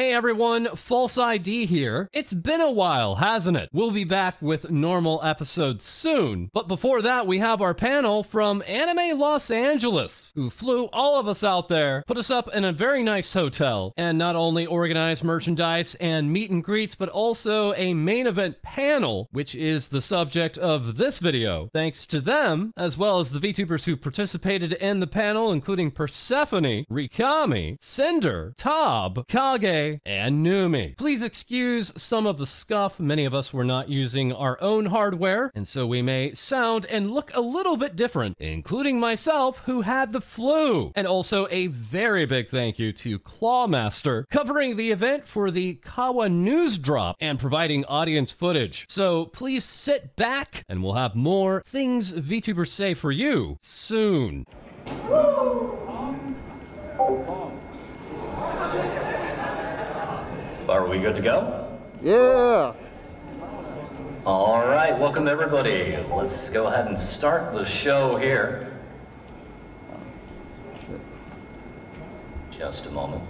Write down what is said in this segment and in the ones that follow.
Hey everyone, FalseEyeD here. It's been a while, hasn't it? We'll be back with normal episodes soon, but before that we have our panel from Anime Los Angeles, who flew all of us out there, put us up in a very nice hotel, and not only organized merchandise and meet and greets, but also a main event panel, which is the subject of this video. Thanks to them, as well as the VTubers who participated in the panel, including Persephone, RiiKami, Cinder, Tob, Kage, and Numi. Please excuse some of the scuff. Many of us were not using our own hardware, and so we may sound and look a little bit different, including myself, who had the flu. And also a very big thank you to Clawmaster, covering the event for the Kawa news drop and providing audience footage. So please sit back, and we'll have more things VTubers say for you soon. Woo! Are we good to go? Yeah! All right, welcome everybody. Let's go ahead and start the show here. Just a moment.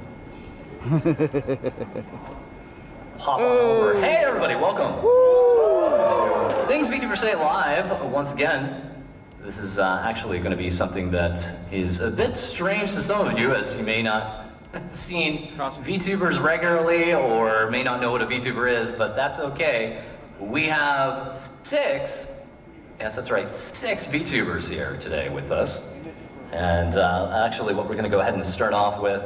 Pop on over. Hey everybody, welcome. Woo! Things VTubers Say Live once again. This is actually going to be something that is a bit strange to some of you, as you may not seen VTubers regularly or may not know what a VTuber is, but that's okay. We have six VTubers here today with us. And actually what we're going to go ahead and start off with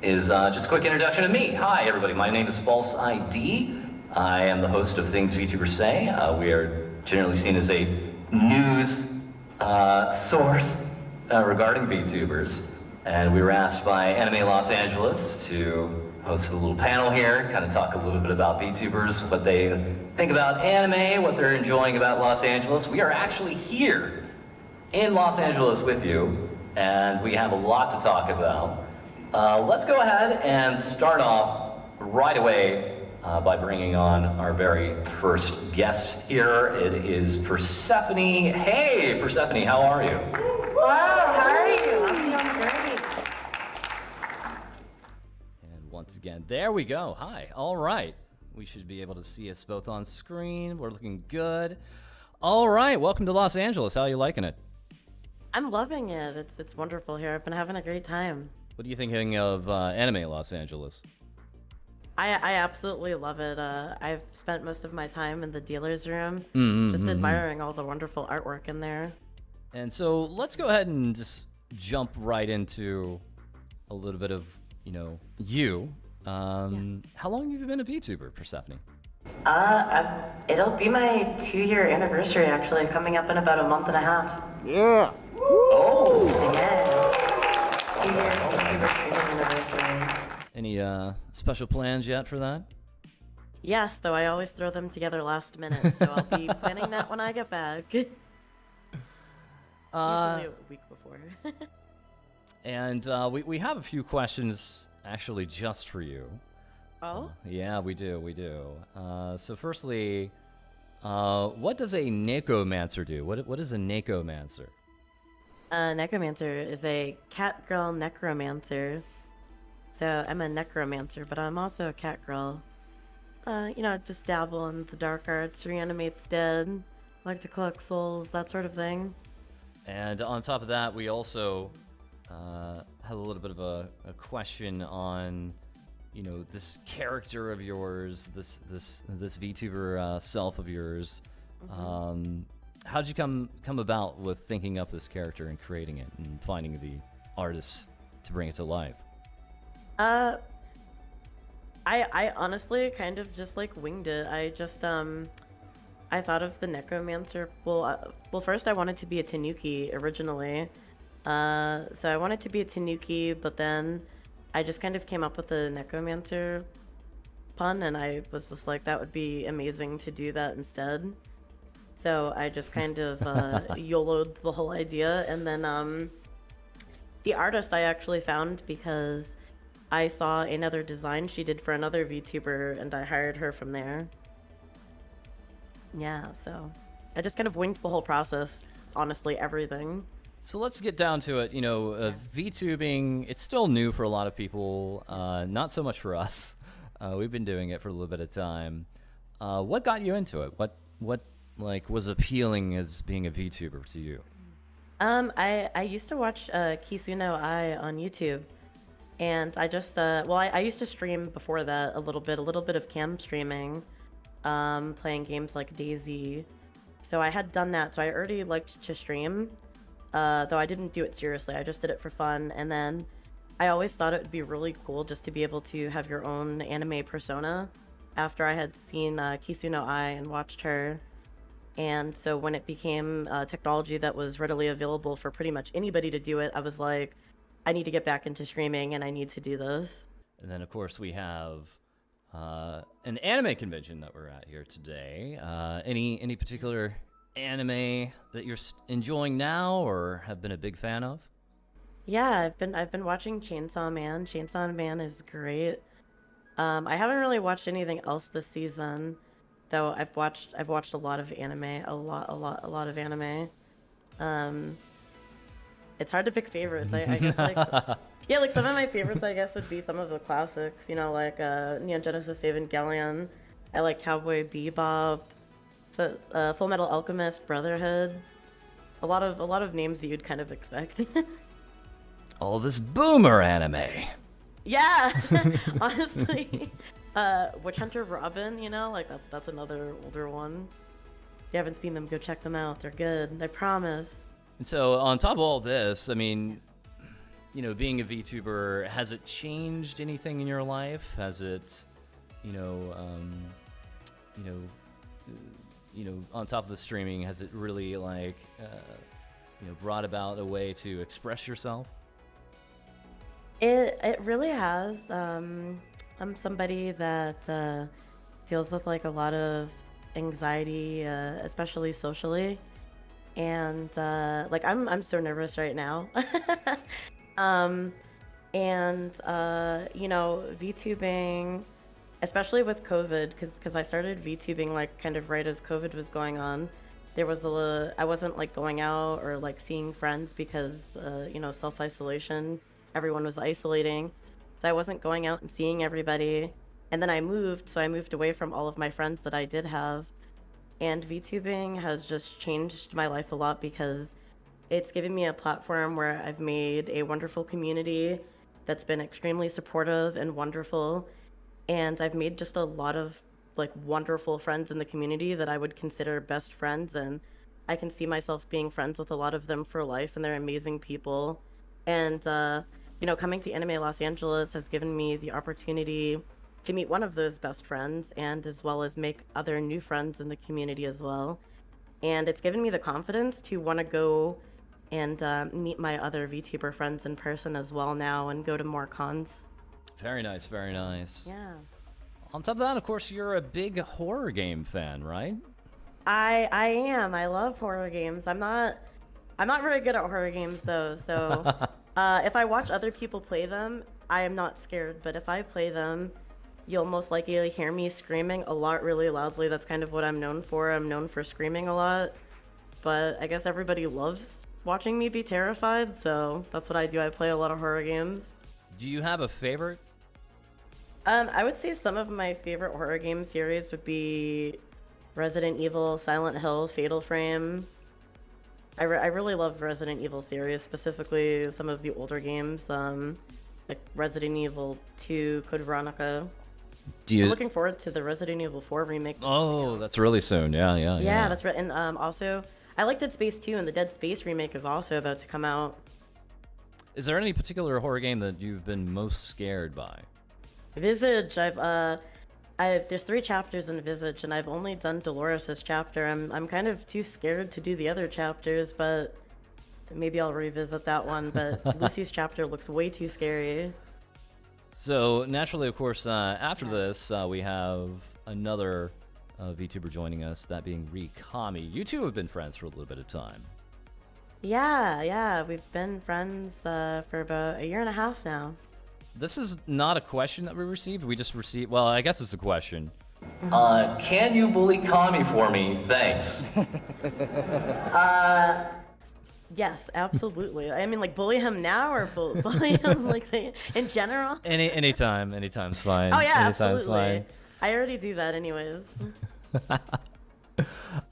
is just a quick introduction of me. Hi everybody, my name is FalseEyeD. I am the host of Things VTubers Say. We are generally seen as a news source regarding VTubers. And we were asked by Anime Los Angeles to host a little panel here, kind of talk a little bit about VTubers, what they think about anime, what they're enjoying about Los Angeles. We are actually here in Los Angeles with you, and we have a lot to talk about. Let's go ahead and start off right away by bringing on our very first guest here. It is Persephone. Hey, Persephone, how are you? Wow, how are you? I'm doing great. Once again, there we go. Hi. All right. We should be able to see us both on screen. We're looking good. All right. Welcome to Los Angeles. How are you liking it? I'm loving it. It's wonderful here. I've been having a great time. What are you thinking of Anime Los Angeles? I absolutely love it. I've spent most of my time in the dealer's room, just admiring all the wonderful artwork in there. And so let's go ahead and just jump right into a little bit of yes. How long have you been a VTuber, Persephone? It'll be my 2-year anniversary, actually, coming up in about a month and a half. Yeah. Woo! Oh. So, yeah. 2-year VTuber anniversary. Any special plans yet for that? Yes, though I always throw them together last minute, so I'll be planning that when I get back. Usually a week before. And we have a few questions actually just for you. Oh? Yeah, we do. So firstly, what does a necromancer do? What is a necromancer? A necromancer is a catgirl necromancer. So I'm a necromancer, but I'm also a catgirl. Just dabble in the dark arts, reanimate the dead, like to collect souls, that sort of thing. And on top of that, we also have a little bit of a question on, this character of yours, this VTuber self of yours. How did you come about with thinking up this character and creating it and finding the artists to bring it to life? I honestly kind of just like winged it. I just I thought of the necromancer. Well, first I wanted to be a Tanuki originally. So I wanted to be a Tanuki, but then I just kind of came up with the necromancer pun, and I was just like, that would be amazing to do that instead. So I just kind of YOLO'd the whole idea, and then the artist I actually found because I saw another design she did for another VTuber, and I hired her from there. Yeah, so I just kind of winged the whole process, honestly, everything. So let's get down to it. VTubing, it's still new for a lot of people, not so much for us. We've been doing it for a little bit of time. What got you into it? What like was appealing as being a VTuber to you? I used to watch Kizuna AI on YouTube, and I just I used to stream before that a little bit of cam streaming, playing games like DayZ. So I had done that. So I already liked to stream, though I didn't do it seriously. I just did it for fun. And then I always thought it would be really cool just to be able to have your own anime persona after I had seen Kizuna AI and watched her. And so when it became technology that was readily available for pretty much anybody to do it, I was like, I need to get back into streaming and I need to do this. And then, of course, we have... an anime convention that we're at here today. Any particular anime that you're enjoying now or have been a big fan of? Yeah, I've been watching Chainsaw Man. Chainsaw Man is great. I haven't really watched anything else this season, though. I've watched a lot of anime, a lot of anime. It's hard to pick favorites. I guess like. Yeah, like some of my favorites, I guess, would be some of the classics, you know, like Neon Genesis Evangelion. I like Cowboy Bebop, so, Full Metal Alchemist, Brotherhood. A lot of names that you'd kind of expect. All this boomer anime. Yeah, honestly, Witch Hunter Robin, you know, like that's another older one. If you haven't seen them, go check them out. They're good, I promise. And so on top of all this, I mean. You know, being a VTuber, has it changed anything in your life? Has it, on top of the streaming, has it really like, brought about a way to express yourself? It really has. I'm somebody that deals with like a lot of anxiety, especially socially, and like I'm so nervous right now. You know, VTubing, especially with COVID, because I started VTubing like kind of right as COVID was going on. There was I wasn't like going out or like seeing friends because, you know, self-isolation, everyone was isolating. So I wasn't going out and seeing everybody. And then I moved, so I moved away from all of my friends that I did have. And VTubing has just changed my life a lot because it's given me a platform where I've made a wonderful community that's been extremely supportive and wonderful. And I've made just a lot of like wonderful friends in the community that I would consider best friends. And I can see myself being friends with a lot of them for life, and they're amazing people. And, you know, coming to Anime Los Angeles has given me the opportunity to meet one of those best friends and as well as make other new friends in the community as well. And it's given me the confidence to want to go and meet my other VTuber friends in person as well now and go to more cons. Very nice, very nice. Yeah. On top of that, of course, you're a big horror game fan, right? I am. I love horror games. I'm not very good at horror games though, so if I watch other people play them, I am not scared, but if I play them, you'll most likely hear me screaming a lot really loudly. That's kind of what I'm known for. I'm known for screaming a lot, but I guess everybody loves watching me be terrified, so that's what I do. I play a lot of horror games. Do you have a favorite? I would say some of my favorite horror game series would be Resident Evil, Silent Hill, Fatal Frame. I really love Resident Evil series, specifically some of the older games, like Resident Evil 2, Code Veronica. I'm looking forward to the Resident Evil 4 remake. Oh, that's really soon. Yeah. That's right. And also, I like Dead Space 2, and the Dead Space remake is also about to come out. Is there any particular horror game that you've been most scared by? Visage. There's 3 chapters in Visage, and I've only done Dolores' chapter. I'm kind of too scared to do the other chapters, but maybe I'll revisit that one. But Lucy's chapter looks way too scary. So naturally, of course, after this, we have another VTuber joining us, that being RiiKami. You two have been friends for a little bit of time. Yeah. We've been friends for about 1.5 years now. This is not a question that we received. We just received, well, I guess it's a question. Can you bully Kami for me? Thanks. Yes, absolutely. I mean, like, bully him now or bully him, like, in general? Anytime's fine. Oh, yeah, absolutely. Fine. I already do that anyways.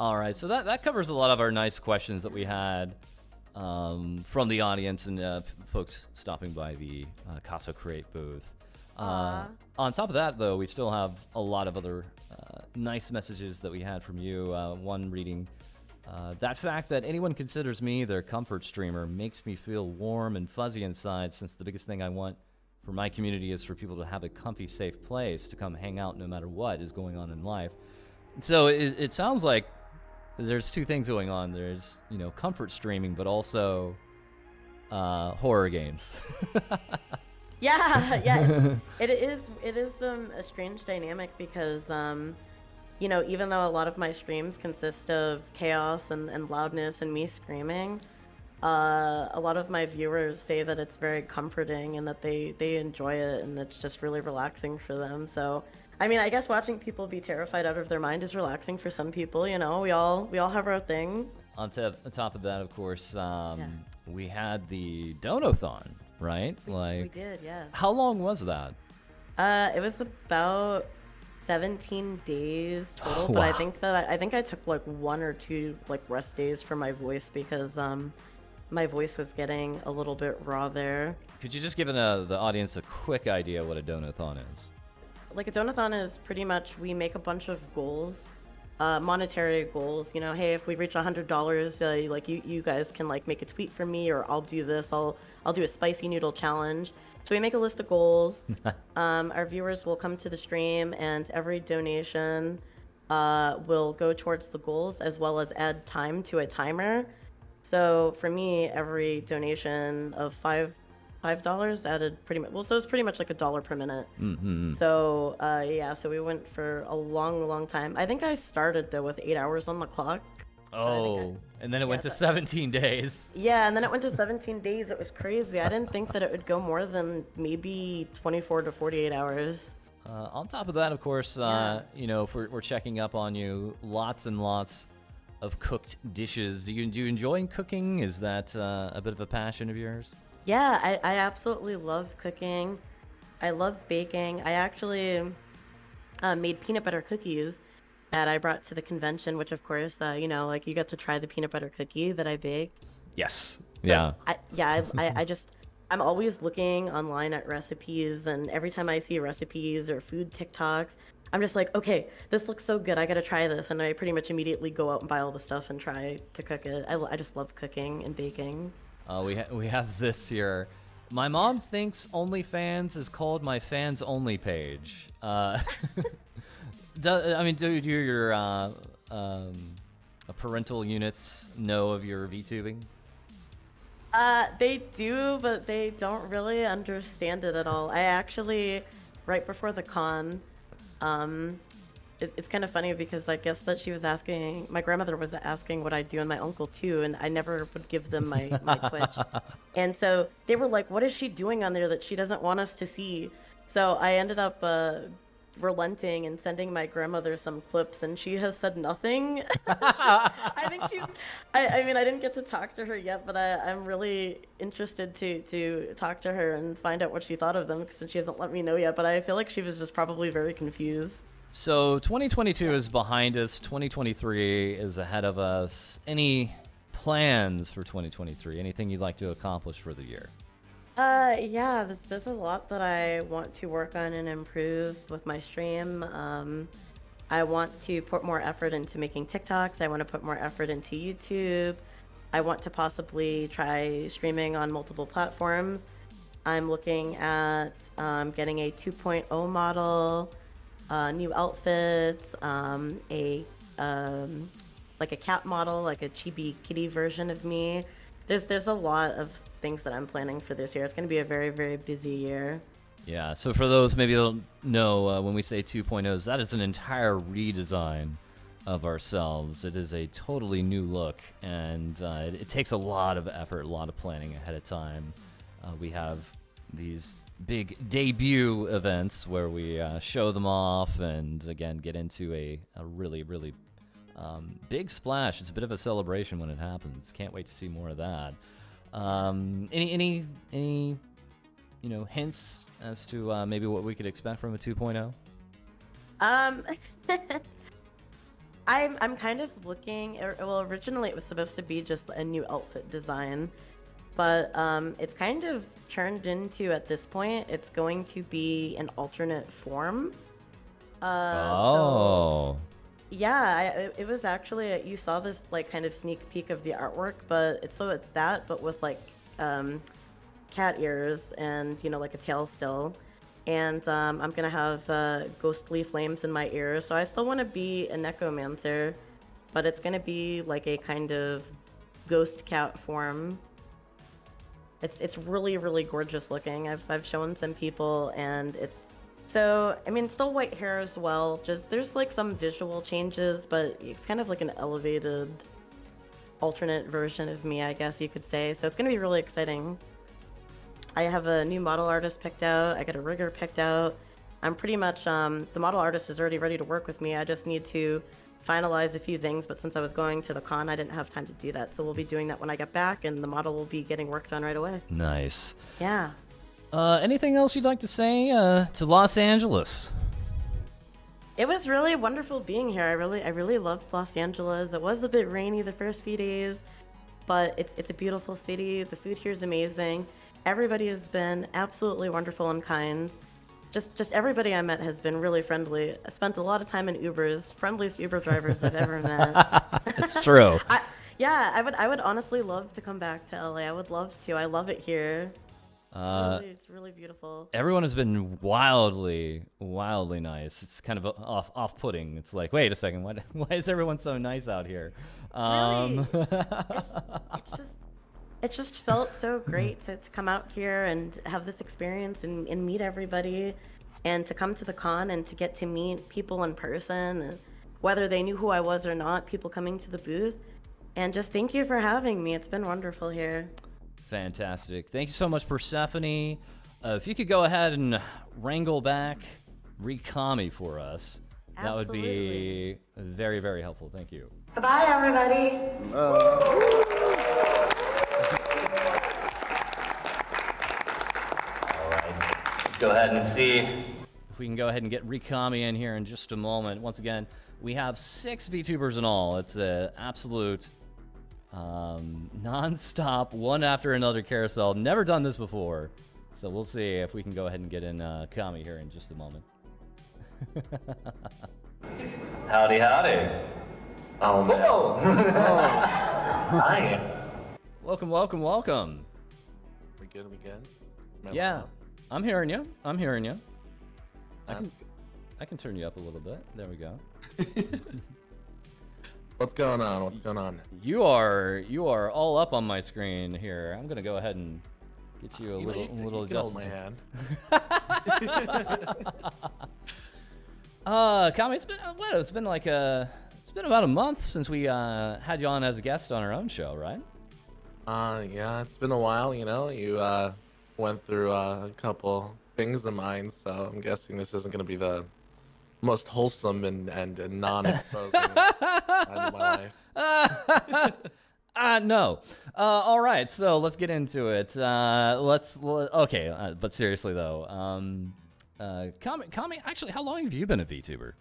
All right, so that covers a lot of our nice questions that we had from the audience and folks stopping by the Kaso Create booth. On top of that, though, we still have a lot of other nice messages that we had from you. One reading... that fact that anyone considers me their comfort streamer makes me feel warm and fuzzy inside, since the biggest thing I want for my community is for people to have a comfy, safe place to come hang out no matter what is going on in life. So it sounds like there's two things going on. There's, you know, comfort streaming, but also horror games. Yeah. It is a strange dynamic because... you know, even though a lot of my streams consist of chaos and loudness and me screaming, a lot of my viewers say that it's very comforting and that they enjoy it and it's just really relaxing for them. So, I mean, I guess watching people be terrified out of their mind is relaxing for some people, you know, we all have our thing. On top of that, of course, we had the Donathon, right? We did, yes. How long was that? It was about... 17 days total, but wow. I think I took like 1 or 2 like rest days for my voice because my voice was getting a little bit raw there. Could you just give the audience a quick idea what a donathon is? Like, a donathon is pretty much we make a bunch of goals, monetary goals. You know, hey, if we reach $100, like you guys can like make a tweet for me, or I'll do this. I'll do a spicy noodle challenge. So we make a list of goals. Our viewers will come to the stream, and every donation will go towards the goals, as well as add time to a timer. So for me, every donation of $5 added pretty much. Well, so it's pretty much like $1 per minute. Mm-hmm. So yeah, so we went for a long time. I think I started though with 8 hours on the clock. Oh, and then it went to 17 days. Yeah, and then it went to 17 days. It was crazy. I didn't think that it would go more than maybe 24 to 48 hours. On top of that, of course, you know, if we're checking up on you. Lots and lots of cooked dishes. Do you enjoy cooking? Is that a bit of a passion of yours? Yeah, I absolutely love cooking. I love baking. I actually made peanut butter cookies that I brought to the convention, which of course, you know, like you got to try the peanut butter cookie that I baked. Yes. So yeah. I'm always looking online at recipes, and every time I see recipes or food TikToks, I'm just like, okay, this looks so good. I got to try this. And I pretty much immediately go out and buy all the stuff and try to cook it. I just love cooking and baking. We have this here. My mom thinks OnlyFans is called my fans only page. Do your parental units know of your VTubing? They do, but they don't really understand it at all. I actually, right before the con, it's kind of funny because I guess that she was asking, my grandmother was asking what I do, and my uncle too, and I never would give them my Twitch. And so they were like, what is she doing on there that she doesn't want us to see? So I ended up... relenting and sending my grandmother some clips, and she has said nothing. I mean, I didn't get to talk to her yet, but I'm really interested to talk to her and find out what she thought of them, since she hasn't let me know yet, but I feel like she was just probably very confused. So 2022 is behind us, 2023 is ahead of us. Any plans for 2023? Anything you'd like to accomplish for the year? Yeah, there's a lot that I want to work on and improve with my stream. I want to put more effort into making TikToks. I want to put more effort into YouTube. I want to possibly try streaming on multiple platforms. I'm looking at getting a 2.0 model, new outfits, like a cat model, like a chibi kitty version of me. There's a lot of things that I'm planning for this year. It's going to be a very, very busy year. Yeah, so for those maybe they'll know, when we say 2.0s, that is an entire redesign of ourselves. It is a totally new look, and it takes a lot of effort, a lot of planning ahead of time. We have these big debut events where we show them off and, again, get into a really, really Big splash. It's a bit of a celebration when it happens. Can't wait to see more of that. Any you know, hints as to maybe what we could expect from a 2.0? I'm kind of looking. Well, originally it was supposed to be just a new outfit design, but it's kind of turned into, at this point, it's going to be an alternate form. Oh. So, yeah, it was actually you saw this like kind of sneak peek of the artwork, but it's that, but with like cat ears and, you know, like a tail still. And I'm gonna have ghostly flames in my ear, so I still want to be a necromancer, but it's gonna be like a kind of ghost cat form. It's really, really gorgeous looking. I've shown some people, and it's so, I mean, still white hair as well. Just there's like some visual changes, but it's kind of like an elevated alternate version of me, I guess you could say. So it's gonna be really exciting. I have a new model artist picked out. I got a rigger picked out. I'm pretty much, the model artist is already ready to work with me. I just need to finalize a few things, but since I was going to the con, I didn't have time to do that. So we'll be doing that when I get back, and the model will be getting worked on right away. Nice. Yeah. Anything else you'd like to say to Los Angeles? It was really wonderful being here. I really loved Los Angeles. It was a bit rainy the first few days, but it's a beautiful city. The food here is amazing. Everybody has been absolutely wonderful and kind. Just everybody I met has been really friendly. I spent a lot of time in Ubers, friendliest Uber drivers I've ever met. It's true. I would honestly love to come back to LA. I would love to. I love it here. It's really beautiful. Everyone has been wildly nice. It's kind of off-putting. It's like, wait a second, why is everyone so nice out here? Really? It just felt so great to come out here and have this experience and meet everybody, and to come to the con and to get to meet people in person, and whether they knew who I was or not, people coming to the booth. And just thank you for having me. It's been wonderful here. Fantastic. Thank you so much, Persephone. If you could go ahead and wrangle back RiiKami for us, that would be very, very helpful. Thank you. Bye, everybody. Go ahead and see if we can go ahead and get RiiKami in here in just a moment. Once again, we have 6 VTubers in all. It's an absolute non-stop, one after another carousel. Never done this before, so we'll see if we can go ahead and get in Kami here in just a moment. Howdy, howdy. Oh, man. Whoa. Oh. Hi. Welcome, welcome, welcome. We good? We good? Remember yeah. That? I'm hearing you. I'm hearing you. I can turn you up a little bit. There we go. What's going on? What's going on? You are all up on my screen here. I'm gonna go ahead and get you a little adjustment. You can hold my hand. Kami, it's been about a month since we had you on as a guest on our own show, right? Yeah, it's been a while. You know, you went through a couple things of mine, so I'm guessing this isn't going to be the most wholesome and non-exposing side of my life. No. All right, so let's get into it. But seriously though, Kami, actually, how long have you been a VTuber?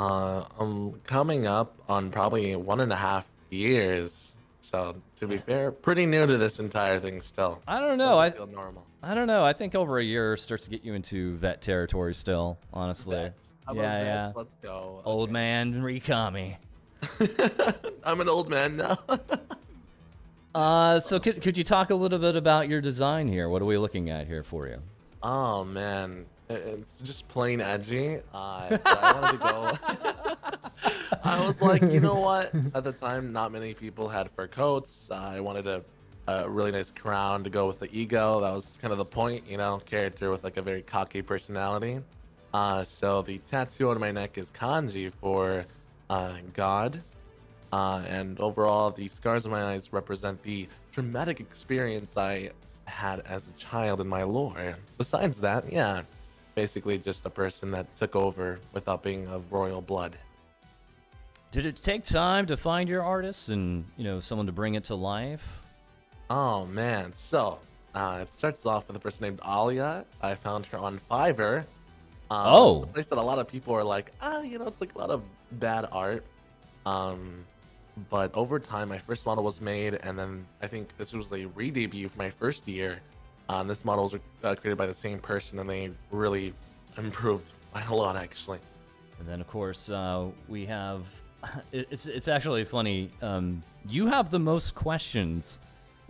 I'm coming up on probably 1.5 years. So, to be fair, pretty new to this entire thing still. I don't know. I feel normal. I don't know. I think over a year starts to get you into vet territory still, honestly. Vet. Yeah. Let's go. Old man RiiKami. I'm an old man now. So could you talk a little bit about your design here? What are we looking at here for you? Oh, man. It's just plain edgy. I wanted to go. I was like, you know what? At the time, not many people had fur coats. I wanted a really nice crown to go with the ego. That was kind of the point, you know, character with like a very cocky personality. So the tattoo on my neck is kanji for God. And overall, the scars on my eyes represent the traumatic experience I had as a child in my lore. Besides that, yeah. Basically just a person that took over without being of royal blood. Did it take time to find your artists and, you know, someone to bring it to life? Oh, man. So, it starts off with a person named Alia. I found her on Fiverr. It's a place that a lot of people are like, ah, you know, it's like a lot of bad art. But over time, my first model was made, and then I think this was a re-debut for my first year. This model was created by the same person, and they really improved by a lot, actually. And then, of course, we have... It's actually funny. You have the most questions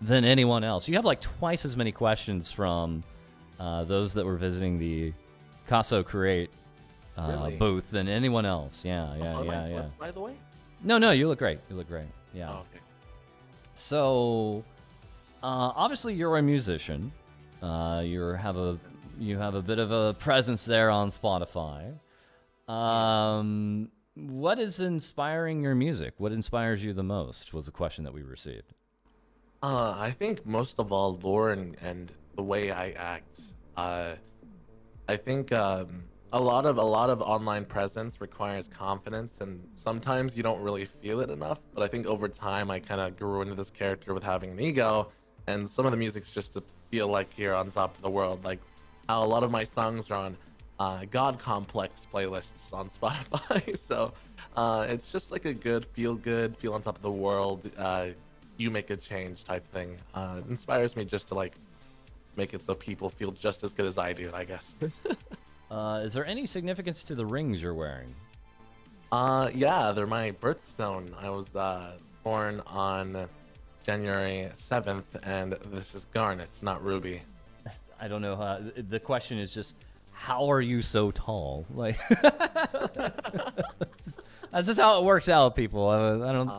than anyone else. You have, like, twice as many questions from those that were visiting the Kaso Create really? Booth than anyone else. Yeah. Flipped, by the way? No, you look great. You look great. Yeah. Oh, okay. So, obviously, you're a musician. You have a bit of a presence there on Spotify. What is inspiring your music? What inspires you the most was the question that we received. I think most of all, lore and the way I act. I think a lot of online presence requires confidence, and sometimes you don't really feel it enough. But I think over time, I kind of grew into this character with having an ego, and some of the music's just to feel like you're on top of the world. Like how a lot of my songs are on God Complex playlists on Spotify. So it's just like a good, feel on top of the world, you make a change type thing. It inspires me just to like make it so people feel just as good as I do, I guess. Is there any significance to the rings you're wearing? Yeah, they're my birthstone. I was born on January 7th, and this is garnet, not ruby. I don't know how, the question is just, how are you so tall? Like, that's just how it works out, people. I don't.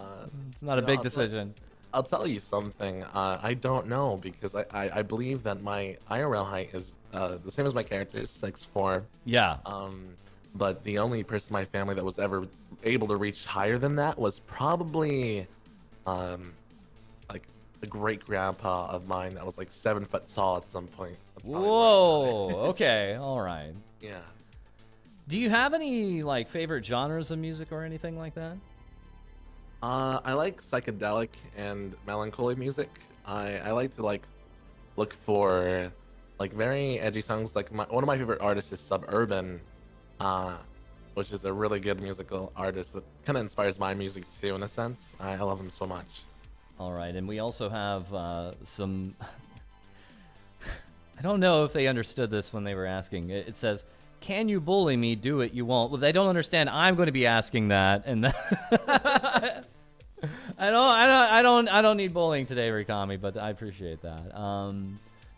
It's not a big decision. I'll tell you something. I don't know because I believe that my IRL height is the same as my character, 6'4". Yeah. But the only person in my family that was ever able to reach higher than that was probably, like a great grandpa of mine that was like 7 foot tall at some point. Whoa. Okay. All right. Yeah. Do you have any like favorite genres of music or anything like that? I like psychedelic and melancholy music. I like to like look for like very edgy songs. Like one of my favorite artists is Suburban, which is a really good musical artist that kind of inspires my music too in a sense. I love him so much. All right, and we also have some. I don't know if they understood this when they were asking. It says, "Can you bully me? Do it, you won't." Well, they don't understand. I'm going to be asking that, and I don't need bullying today, RiiKami. But I appreciate that.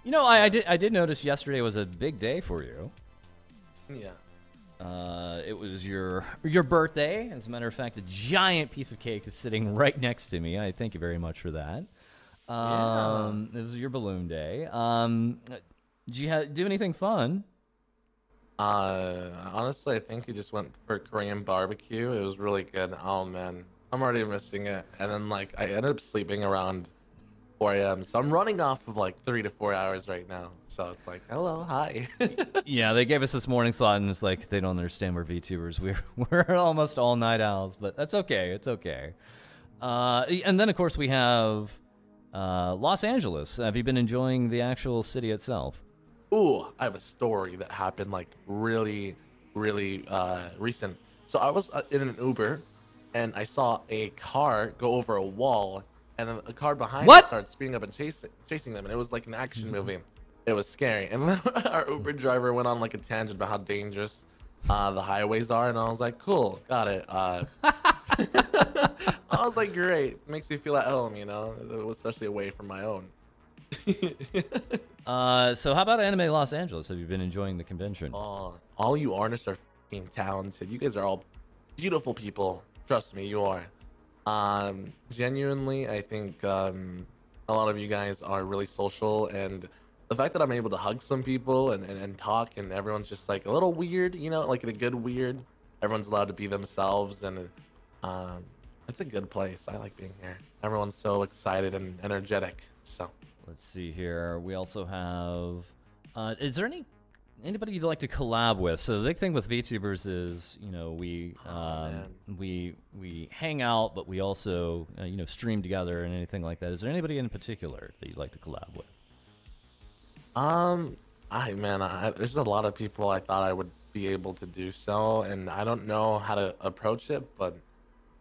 You know, I did notice yesterday was a big day for you. Yeah. It was your birthday. As a matter of fact, a giant piece of cake is sitting right next to me. I thank you very much for that. It was your balloon day. Did you do anything fun? Honestly, I think we just went for Korean barbecue. It was really good. Oh man, I'm already missing it. And then like I ended up sleeping around 4 a.m. So I'm running off of like 3 to 4 hours right now. So it's like, hello, hi. Yeah, they gave us this morning slot and it's like, they don't understand we're VTubers. We're almost all night owls, but that's okay. It's okay. And then of course we have, Los Angeles. Have you been enjoying the actual city itself? Ooh, I have a story that happened like really recent. So I was in an Uber and I saw a car go over a wall. And then a car behind me started speeding up and chasing them. And it was like an action movie. It was scary. And then our Uber driver went on like a tangent about how dangerous the highways are. And I was like, cool, got it. I was like, great. Makes me feel at home, you know, especially away from my own. So how about Anime Los Angeles? Have you been enjoying the convention? Oh, all you artists are f***ing talented. You guys are all beautiful people. Trust me, you are. Genuinely, I think a lot of you guys are really social, and the fact that I'm able to hug some people and talk, and everyone's just like a little weird, you know, like in a good weird. Everyone's allowed to be themselves, and it's a good place. I like being here. Everyone's so excited and energetic. So let's see here. We also have. Is there any anybody you'd like to collab with. So the big thing with VTubers is, you know, we hang out, but we also you know, stream together and anything like that. Is there anybody in particular that you'd like to collab with? There's a lot of people I thought I would be able to do so, and I don't know how to approach it, but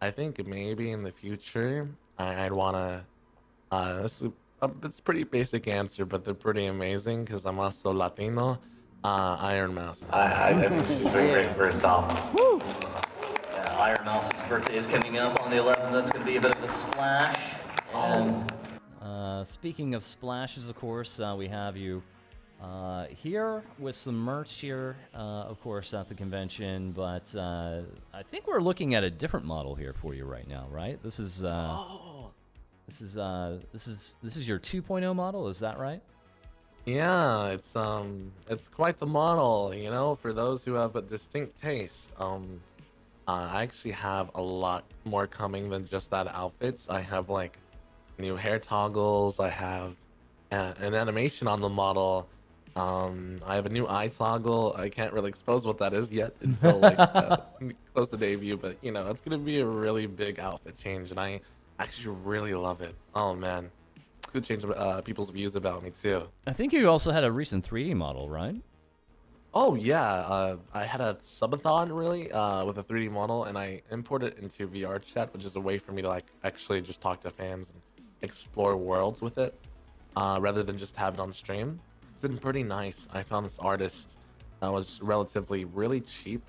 I think maybe in the future I'd want to. It's a pretty basic answer, but they're pretty amazing because I'm also Latino. Iron Mouse. I think she's doing great for herself. Woo! Yeah, Iron Mouse's birthday is coming up on the 11th. That's going to be a bit of a splash. And speaking of splashes, of course, we have you here with some merch here, of course, at the convention. But I think we're looking at a different model here for you right now, right? This is. This is your 2.0 model, is that right? Yeah, it's quite the model, you know, for those who have a distinct taste. I actually have a lot more coming than just that outfits. I have like new hair toggles, I have an animation on the model. I have a new eye toggle. I can't really expose what that is yet until like close to debut, but you know, it's gonna be a really big outfit change, and I actually really love it. Oh man, could change people's views about me too. I think you also had a recent 3D model, right? Oh yeah, I had a subathon really with a 3D model, and I imported it into VR Chat, which is a way for me to like actually just talk to fans and explore worlds with it, rather than just have it on stream. It's been pretty nice. I found this artist that was relatively really cheap.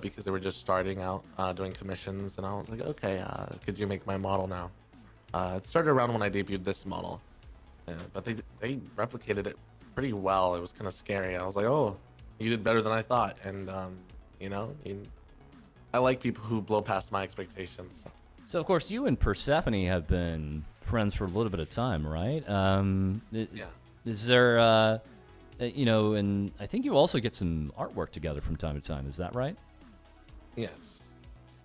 Because they were just starting out doing commissions, and I was like, okay, could you make my model now? It started around when I debuted this model, but they replicated it pretty well. It was kind of scary. I was like, oh, you did better than I thought, and you know, I like people who blow past my expectations. So of course, you and Persephone have been friends for a little bit of time, right? Yeah. Is there? You know, and I think you also get some artwork together from time to time. Is that right? Yes.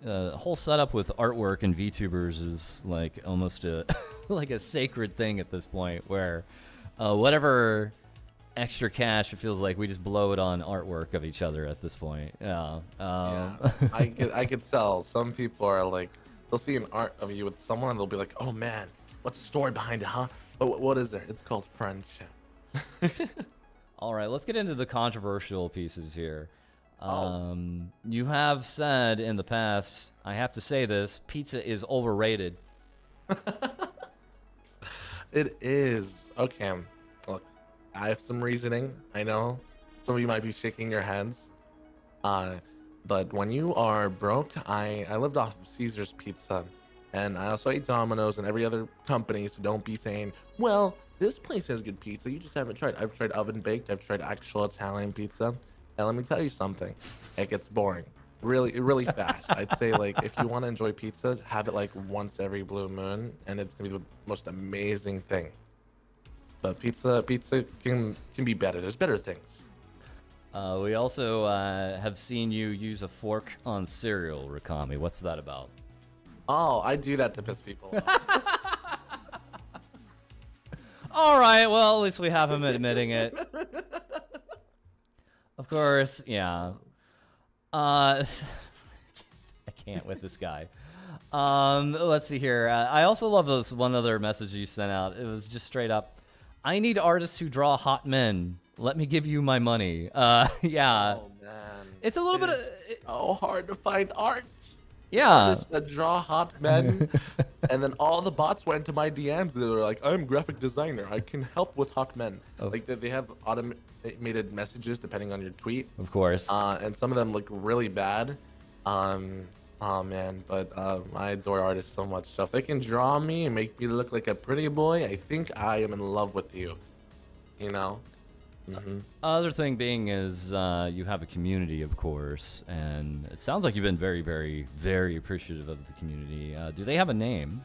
The whole setup with artwork and VTubers is like almost a like a sacred thing at this point, where whatever extra cash, it feels like we just blow it on artwork of each other at this point. Yeah. Yeah. I could tell. Some people are like, they'll see an art of you with someone, and they'll be like, oh man, what's the story behind it, huh? What is there? It's called friendship. All right, let's get into the controversial pieces here. You have said in the past, I have to say this, pizza is overrated. It is. Okay, look, I have some reasoning. I know some of you might be shaking your heads. But when you are broke, I lived off of Caesar's Pizza. And I also ate Domino's and every other company, so don't be saying, well, this place has good pizza, you just haven't tried. I've tried oven baked, I've tried actual Italian pizza, and let me tell you something, it gets boring really fast. I'd say like if you want to enjoy pizza, have it like once every blue moon, and it's gonna be the most amazing thing. But pizza can be better. There's better things. We also have seen you use a fork on cereal, RiiKami. What's that about? Oh, I do that to piss people off. All right, well, at least we have him admitting it. Of course, yeah. I can't with this guy. Let's see here. I also love this one other message you sent out. It was just straight up, I need artists who draw hot men. Let me give you my money. Yeah. Oh, man. It's a little bit so hard to find art. Yeah, that draw hot men. And then all the bots went to my DMs. They were like, I'm graphic designer, I can help with hot men. Oh. Like they have automated messages depending on your tweet, of course. And some of them look really bad. Oh man, but I adore artists so much. So if they can draw me and make me look like a pretty boy, I think I am in love with you. You know. Mm-hmm. Other thing being is you have a community, of course, and it sounds like you've been very, very, very appreciative of the community. Do they have a name?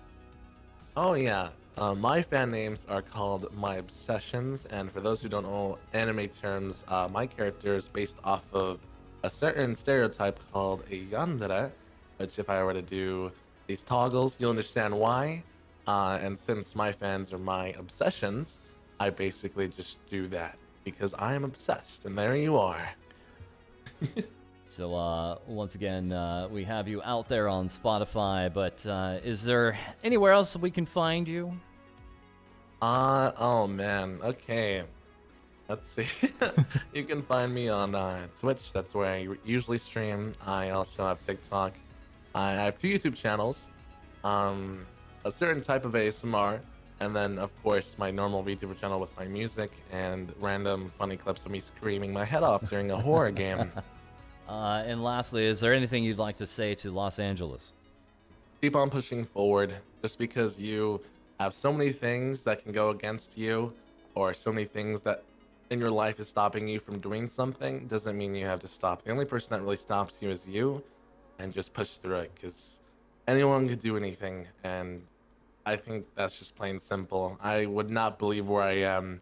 Oh yeah, my fan names are called My Obsessions, and for those who don't know anime terms, my character is based off of a certain stereotype called a yandere, which if I were to do these toggles, you'll understand why. And since my fans are my obsessions, I basically just do that. because I am obsessed, and there you are. So, once again, we have you out there on Spotify, but is there anywhere else we can find you? Oh man, okay. Let's see. You can find me on Twitch. That's where I usually stream. I also have TikTok. I have 2 YouTube channels, a certain type of ASMR, and then, of course, my normal VTuber channel with my music and random funny clips of me screaming my head off during a horror game. And lastly, is there anything you'd like to say to Los Angeles? Keep on pushing forward. Just because you have so many things that can go against you, or so many things that in your life is stopping you from doing something, doesn't mean you have to stop. The only person that really stops you is you, and just push through it, because anyone could do anything, and I think that's just plain simple. I would not believe where I am,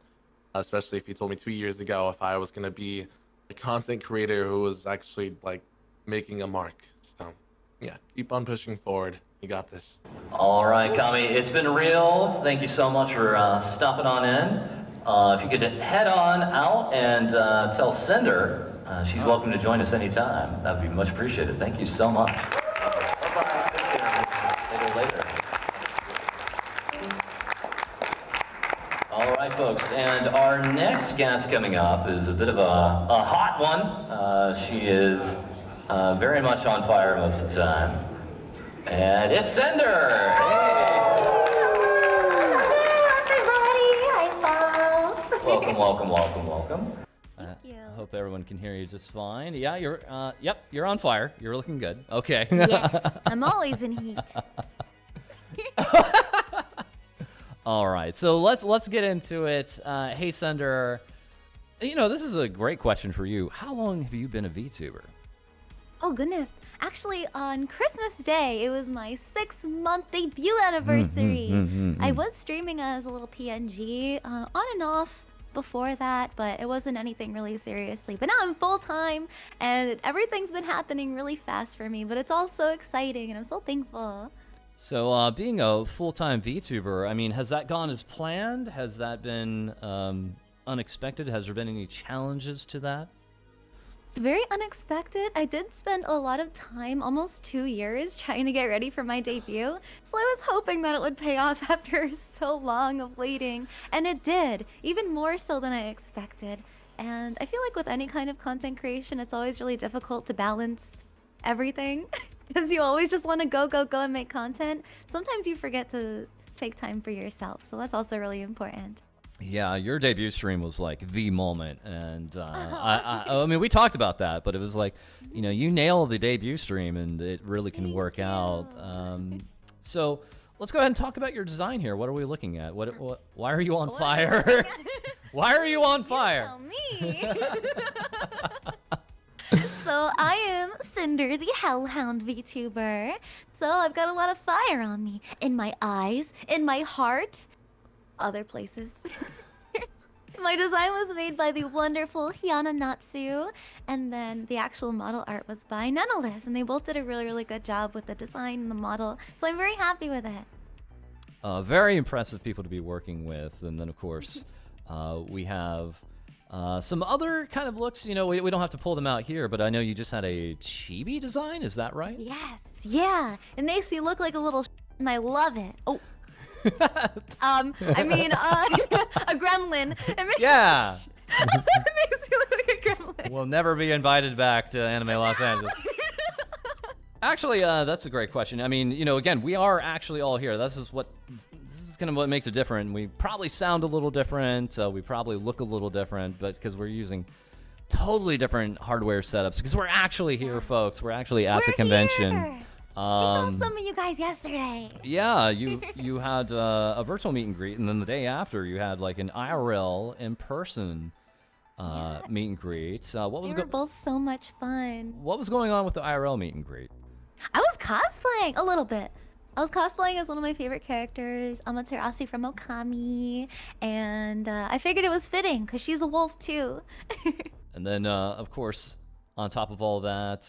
especially if you told me 2 years ago if I was going to be a content creator who was actually, like, making a mark. So, yeah, keep on pushing forward. You got this. All right, Kami, it's been real. Thank you so much for stopping on in. If you could head on out and tell Cinder she's welcome to join us anytime. That would be much appreciated. Thank you so much. Folks, and our next guest coming up is a bit of a hot one. She is very much on fire most of the time. And it's Cinder! Hello, everybody! Hi, folks! Welcome, welcome, welcome, welcome. Thank you. I hope everyone can hear you just fine. Yeah, you're, yep, you're on fire. You're looking good. Okay. Yes, I'm always in heat. All right, so let's get into it. Hey, Cinder, you know, this is a great question for you. How long have you been a VTuber? Oh, goodness. Actually, on Christmas Day, it was my 6-month debut anniversary. I was streaming as a little PNG on and off before that, but it wasn't anything really seriously. But now I'm full-time, and everything's been happening really fast for me, but it's all so exciting, and I'm so thankful. So being a full-time VTuber, I mean, has that gone as planned? Has that been unexpected? Has there been any challenges to that? It's very unexpected. I did spend a lot of time, almost 2 years, trying to get ready for my debut. So I was hoping that it would pay off after so long of waiting. And it did, even more so than I expected. And I feel like with any kind of content creation, it's always really difficult to balance everything. Because you always just want to go, go, go and make content. Sometimes you forget to take time for yourself. So that's also really important. Yeah, your debut stream was like the moment. And I mean, we talked about that, but it was like, you know, you nail the debut stream and it really can work out. So let's go ahead and talk about your design here. What are we looking at? What why are you on fire? Why are you on fire? You tell me. So I am Cinder, the Hellhound VTuber. So I've got a lot of fire on me. In my eyes, in my heart, other places. My design was made by the wonderful Hyana Natsu. And then the actual model art was by Nenalis. And they both did a really, really good job with the design and the model. So I'm very happy with it. Very impressive people to be working with. And then, of course, we have... some other kind of looks, you know, we don't have to pull them out here, but I know you just had a chibi design, is that right? Yes, yeah. It makes me look like a little and I love it. Oh. I mean, a gremlin. Yeah. It makes me look like a gremlin. We'll never be invited back to Anime Los Angeles. Actually, that's a great question. I mean, you know, again, we are actually all here. This is what makes it different. We probably sound a little different. We probably look a little different, but because we're using totally different hardware setups, because we're actually here, folks. We're actually at the convention. We saw some of you guys yesterday. Yeah, you had a virtual meet and greet, and then the day after you had like an IRL in person meet and greet. They were both so much fun. What was going on with the IRL meet and greet? I was cosplaying a little bit. I was cosplaying as one of my favorite characters, Amaterasu from Okami, and I figured it was fitting because she's a wolf too. And then, of course, on top of all that,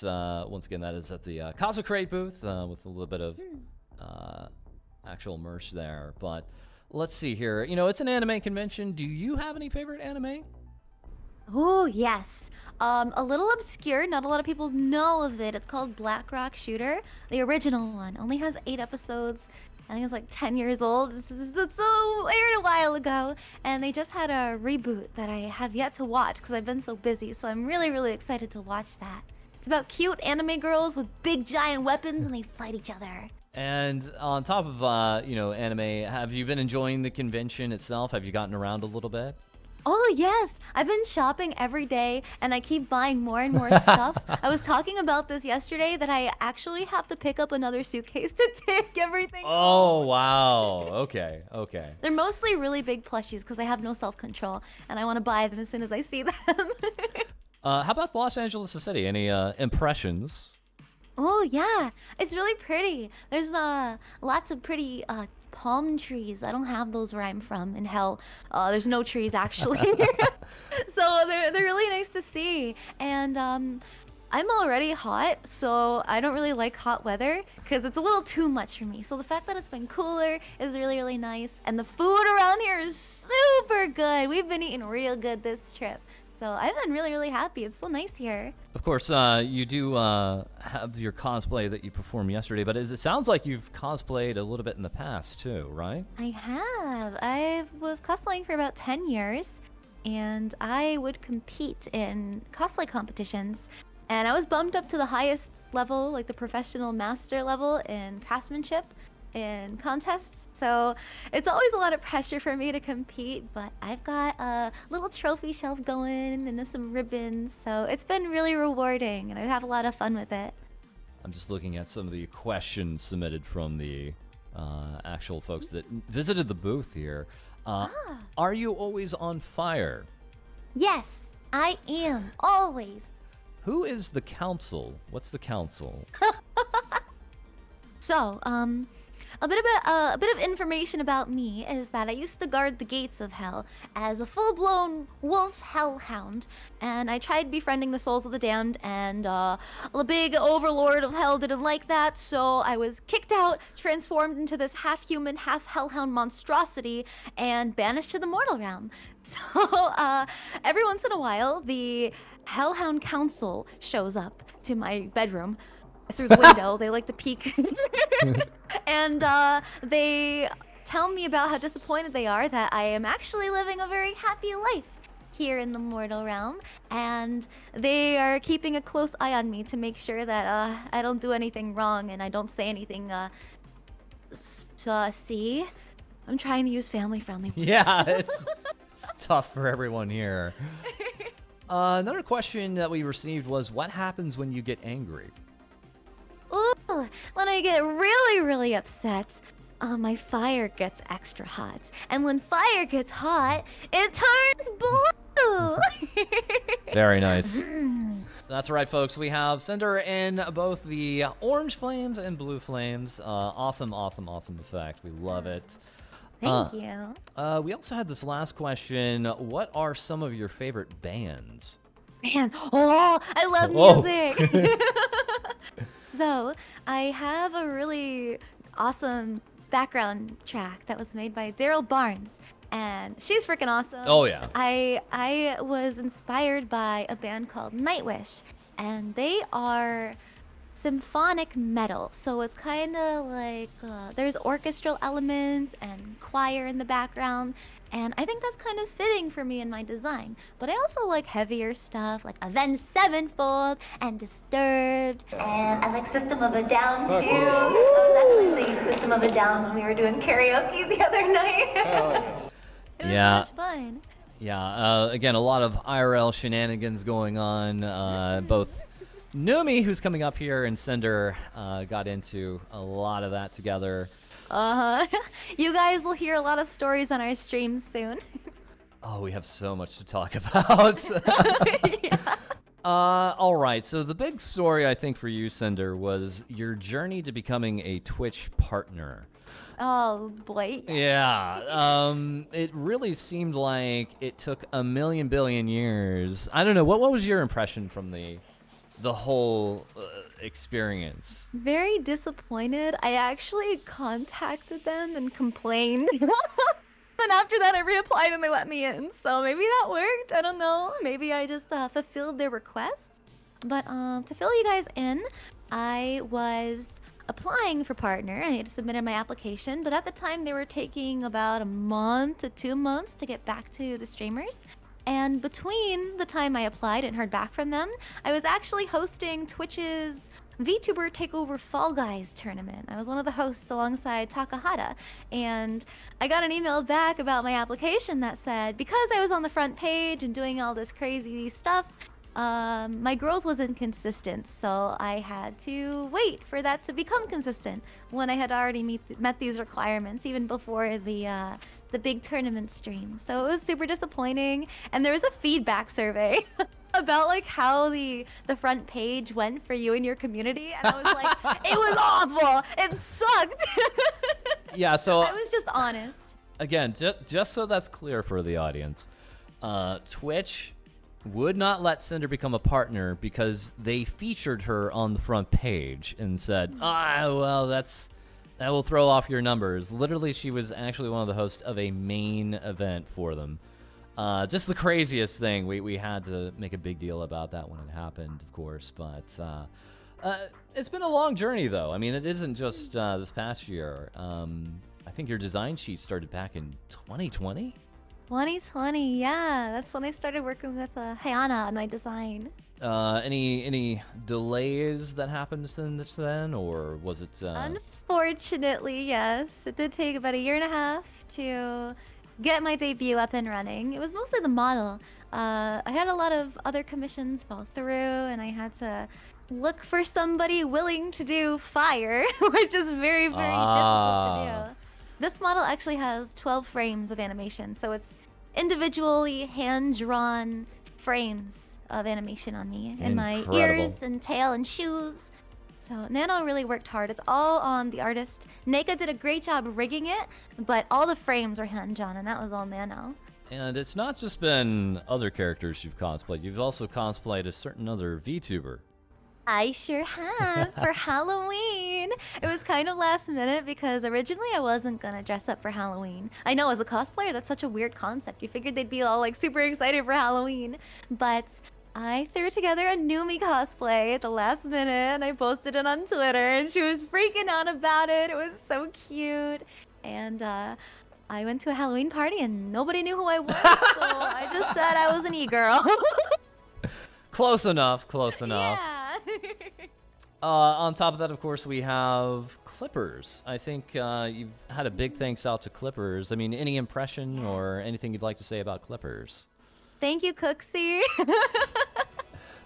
once again, that is at the Kaso Create booth with a little bit of actual merch there. But let's see here. You know, it's an anime convention. Do you have any favorite anime? Oh, yes. A little obscure. Not a lot of people know of it. It's called Blackrock Shooter. The original one. Only has 8 episodes. I think it's like 10 years old. It's so aired a while ago. And they just had a reboot that I have yet to watch because I've been so busy. So I'm really, really excited to watch that. It's about cute anime girls with big, giant weapons and they fight each other. And on top of, you know, anime, have you been enjoying the convention itself? Have you gotten around a little bit? Oh, yes. I've been shopping every day, and I keep buying more and more stuff. I was talking about this yesterday, that I actually have to pick up another suitcase to take everything. Oh, wow. Okay, okay. They're mostly really big plushies because I have no self-control, and I want to buy them as soon as I see them. How about Los Angeles, the city? Any impressions? Oh, yeah. It's really pretty. There's lots of pretty palm trees. I don't have those where I'm from. In hell, there's no trees, actually. So they're really nice to see. And I'm already hot, so I don't really like hot weather because it's a little too much for me. So the fact that it's been cooler is really, really nice. And the food around here is super good. We've been eating real good this trip. So I've been really, really happy. It's so nice here. Of course, you do have your cosplay that you performed yesterday, but it sounds like you've cosplayed a little bit in the past too, right? I have. I was cosplaying for about 10 years, and I would compete in cosplay competitions. And I was bumped up to the highest level, like the professional master level in craftsmanship in contests, so it's always a lot of pressure for me to compete, but I've got a little trophy shelf going and some ribbons, so it's been really rewarding and I have a lot of fun with it. I'm just looking at some of the questions submitted from the actual folks that visited the booth here. Are you always on fire? Yes, I am, always. Who is the council? What's the council? So, A bit of information about me is that I used to guard the gates of hell as a full-blown wolf hellhound, and I tried befriending the souls of the damned, and the big overlord of hell didn't like that, so I was kicked out, transformed into this half-human, half-hellhound monstrosity, and banished to the mortal realm. So every once in a while, the Hellhound Council shows up to my bedroom. Through the window, they like to peek. And they tell me about how disappointed they are that I am actually living a very happy life here in the mortal realm, and they are keeping a close eye on me to make sure that I don't do anything wrong and I don't say anything see, I'm trying to use family-friendly words. Yeah, it's tough for everyone here. Another question that we received was, what happens when you get angry? Ooh, when I get really, really upset, my fire gets extra hot. And when fire gets hot, it turns blue! Very nice. That's right, folks. We have Cinder in both the orange flames and blue flames. Awesome, awesome, awesome effect. We love it. Thank you. We also had this last question. What are some of your favorite bands? Man, oh, I love music! So, I have a really awesome background track that was made by Daryl Barnes, and she's freaking awesome. Oh, yeah. I was inspired by a band called Nightwish, and they are symphonic metal. So it's kind of like there's orchestral elements and choir in the background, and I think that's kind of fitting for me in my design. But I also like heavier stuff like Avenged Sevenfold and Disturbed, and I like System of a Down too. I was actually singing System of a Down when we were doing karaoke the other night. It was so much fun. Yeah, again, a lot of IRL shenanigans going on, both Numi, who's coming up here, and Cinder got into a lot of that together. You guys will hear a lot of stories on our stream soon. Oh, we have so much to talk about. Yeah. All right, so the big story, I think, for you, Cinder, was your journey to becoming a Twitch partner. Oh, boy. Yeah. It really seemed like it took a million billion years. I don't know. What was your impression from the whole experience? Very disappointed. I actually contacted them and complained. then after that I reapplied and they let me in. So maybe that worked. I don't know. Maybe I just fulfilled their requests. But to fill you guys in, I was applying for partner. I had submitted my application, but at the time they were taking about a month to 2 months to get back to the streamers. And between the time I applied and heard back from them, I was actually hosting Twitch's VTuber Takeover Fall Guys tournament. I was one of the hosts alongside Takahata, and I got an email back about my application that said, because I was on the front page and doing all this crazy stuff, my growth wasn't consistent, so I had to wait for that to become consistent when I had already met these requirements, even before the big tournament stream. So it was super disappointing, and there was a feedback survey about like how the front page went for you and your community, and I was like, it was awful, it sucked. Yeah, so I was just honest. Again, just so that's clear for the audience, Twitch would not let Cinder become a partner because they featured her on the front page and said, "Ah, well, that will throw off your numbers." Literally, she was actually one of the hosts of a main event for them. Just the craziest thing. We had to make a big deal about that when it happened, of course. But it's been a long journey, though. I mean, it isn't just this past year. I think your design sheet started back in 2020. 2020, yeah, that's when I started working with Hayana on my design. Any delays that happened since then, or was it? Unfortunately, yes, it did take about 1.5 years to get my debut up and running. It was mostly the model. I had a lot of other commissions fall through, and I had to look for somebody willing to do fire, which is very, very difficult to do. This model actually has 12 frames of animation, so it's individually hand-drawn frames of animation on me. Incredible. And my ears and tail and shoes. So Nano really worked hard. It's all on the artist. Neka did a great job rigging it, but all the frames were hand-drawn, and that was all Nano. And it's not just been other characters you've cosplayed. You've also cosplayed a certain other VTuber. I sure have, for Halloween. It was kind of last minute because originally I wasn't gonna dress up for Halloween. I know, as a cosplayer, that's such a weird concept. You figured they'd be all like super excited for Halloween. But I threw together a Numi cosplay at the last minute and I posted it on Twitter and she was freaking out about it. It was so cute. And I went to a Halloween party and nobody knew who I was, so I just said I was an e-girl. Close enough, close enough. Yeah. On top of that, of course, we have Clippers. I think you've had a big thanks out to Clippers. I mean, any impression or anything you'd like to say about Clippers? Thank you, Cooksy.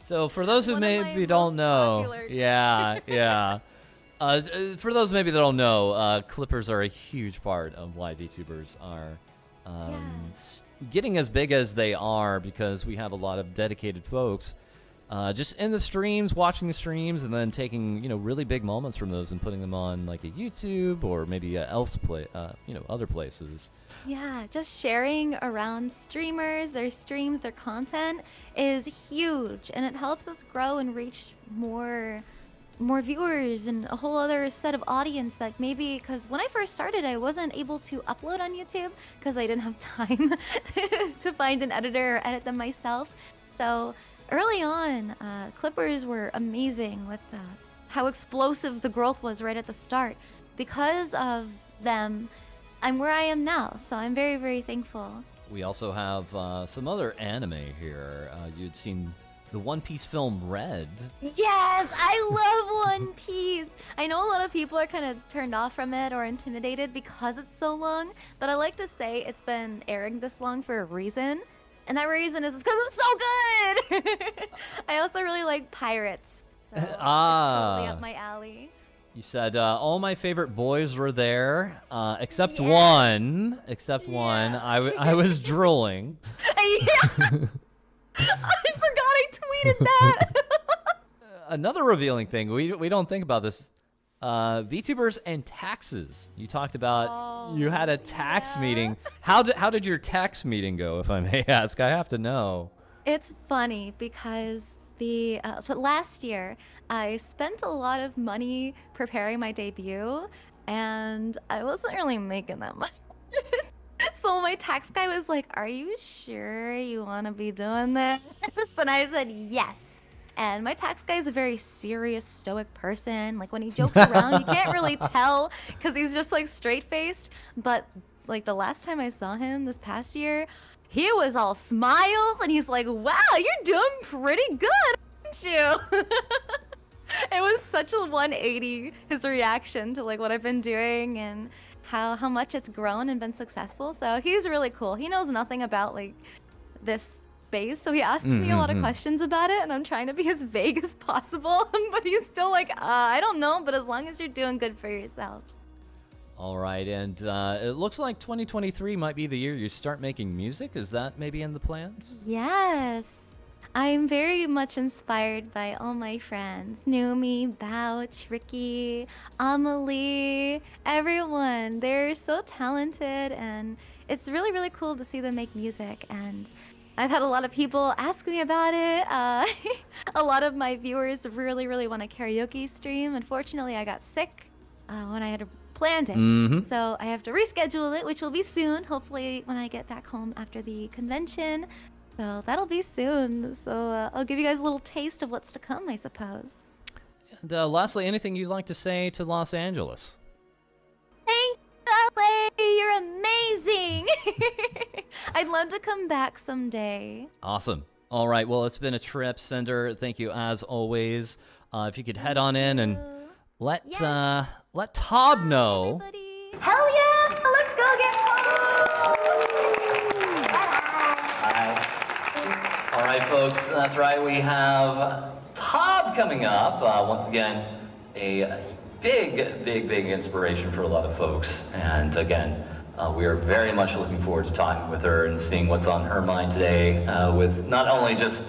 So for those who maybe don't know, for those maybe that don't know, Clippers are a huge part of why VTubers are getting as big as they are, because we have a lot of dedicated folks just in the streams, watching the streams, and then taking, you know, really big moments from those and putting them on like a YouTube or maybe other places. Yeah, just sharing around streamers, their streams, their content is huge, and it helps us grow and reach more viewers and a whole other set of audience that maybe, because when I first started, I wasn't able to upload on YouTube because I didn't have time to find an editor or edit them myself. So early on, Clippers were amazing with how explosive the growth was right at the start. Because of them, I'm where I am now, so I'm very, very thankful. We also have some other anime here. You'd seen the One Piece film Red. Yes, I love One Piece. I know a lot of people are kind of turned off from it or intimidated because it's so long, but I like to say it's been airing this long for a reason. And that reason is because it's so good! I also really like pirates. So it's totally up my alley. You said, all my favorite boys were there, except one. Except one. I was drooling. I forgot I tweeted that! Another revealing thing, we don't think about this. VTubers and taxes. You talked about you had a tax meeting. How did your tax meeting go, if I may ask? I have to know. It's funny because the last year I spent a lot of money preparing my debut, and I wasn't really making that much. So So my tax guy was like, "Are you sure you want to be doing this?" And I said, "Yes." And my tax guy is a very serious, stoic person. Like when he jokes around, you can't really tell because he's just like straight-faced. But like the last time I saw him this past year, he was all smiles and he's like, "Wow, you're doing pretty good, aren't you?" It was such a 180, his reaction to like what I've been doing and how much it's grown and been successful. So he's really cool. He knows nothing about like this space, so he asks me a lot of questions about it, and I'm trying to be as vague as possible. But he's still like, I don't know, but as long as you're doing good for yourself. All right, and it looks like 2023 might be the year you start making music. Is that maybe in the plans? Yes. I'm very much inspired by all my friends. Numi, Bouch, Ricky, Amelie, everyone. They're so talented, and it's really, really cool to see them make music. And I've had a lot of people ask me about it. A lot of my viewers really, really want a karaoke stream. Unfortunately, I got sick when I had planned it. So I have to reschedule it, which will be soon. Hopefully when I get back home after the convention. So that'll be soon. So I'll give you guys a little taste of what's to come, I suppose. And lastly, anything you'd like to say to Los Angeles? Thank you, LA! You're amazing! I'd love to come back someday. Awesome. All right, well, it's been a trip, Cinder. Thank you, as always. If you could head on in and let Tob know. Everybody. Hell yeah! Let's go get Tob! Bye-bye. All right, folks, that's right. We have Tob coming up. Once again, a big, big, big inspiration for a lot of folks. And again, we are very much looking forward to talking with her and seeing what's on her mind today with not only just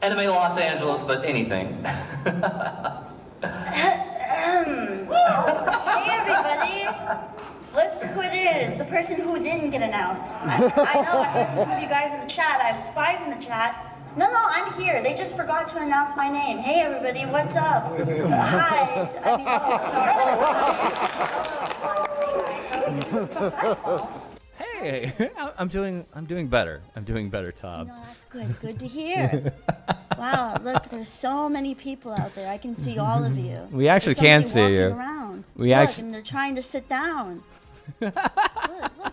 Anime Los Angeles, but anything. Hey, everybody. Look who it is, the person who didn't get announced. I know, I heard some of you guys in the chat. I have spies in the chat. No, I'm here. They just forgot to announce my name. Hey, everybody, what's up? Hi. I mean, oh, sorry. Hello. Hi, guys. Hey, I'm doing better. I'm doing better, Tob. No, that's good. Good to hear. Wow, look, there's so many people out there. I can see all of you. We actually can see you. Around. Look, and they're trying to sit down. Look,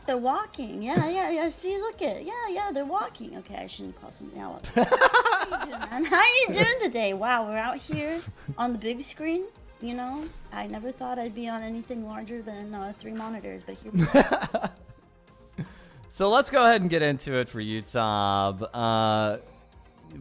they're walking. Yeah. See, look it. Yeah, they're walking. Okay, I shouldn't call something out. How you doing, man? How you doing today? Wow, we're out here on the big screen. You know, I never thought I'd be on anything larger than 3 monitors, but here we are. So let's go ahead and get into it for you, Tob.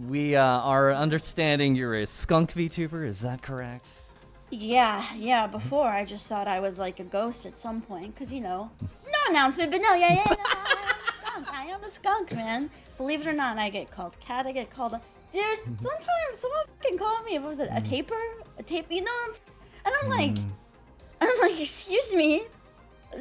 We are understanding you're a skunk VTuber. Is that correct? Yeah. Before, I just thought I was like a ghost at some point, because, you know, no announcement, but no, I am a skunk, man. Believe it or not, I get called cat, I get called a... Dude, sometimes someone fucking called me, what was it, a taper, you know? And I'm like, excuse me?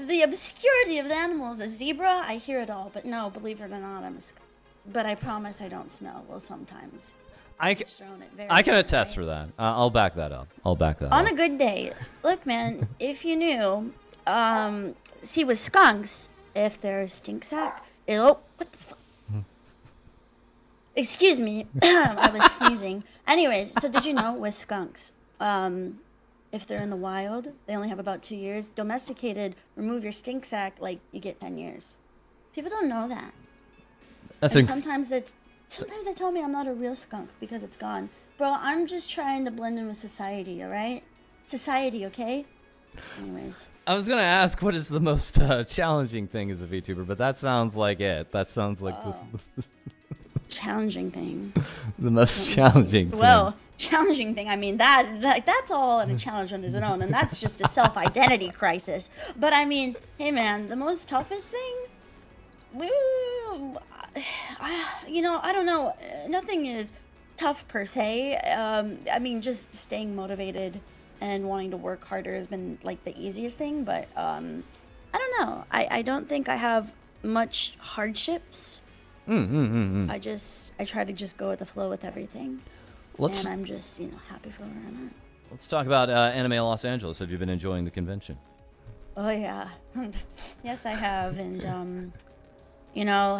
The obscurity of the animals, a zebra, I hear it all, but no, believe it or not, I'm a skunk. But I promise I don't smell. Well, sometimes. I can attest for that. I'll back that up. On a good day. Look, man, if you knew, see, with skunks, if they're a stink sack, oh, what the fuck? Excuse me. I was sneezing. Anyways, so did you know with skunks, if they're in the wild, they only have about 2 years. Domesticated, remove your stink sack, like, you get 10 years. People don't know that. Sometimes they tell me I'm not a real skunk because it's gone. Bro, I'm just trying to blend in with society, all right? Society, okay? Anyways. I was going to ask what is the most challenging thing as a VTuber, but that sounds like it. That sounds like the challenging thing. The most challenging thing. Well, challenging thing. I mean, that's all a challenge on its own, and that's just a self-identity crisis. But I mean, hey man, the most toughest thing? You know, I don't know. Nothing is tough per se. I mean, just staying motivated and wanting to work harder has been like the easiest thing. But I don't know. I don't think I have much hardships. I try to just go with the flow with everything. And I'm just, you know, happy for where I'm at. Let's talk about Anime Los Angeles. Have you been enjoying the convention? Oh yeah, yes I have, and you know,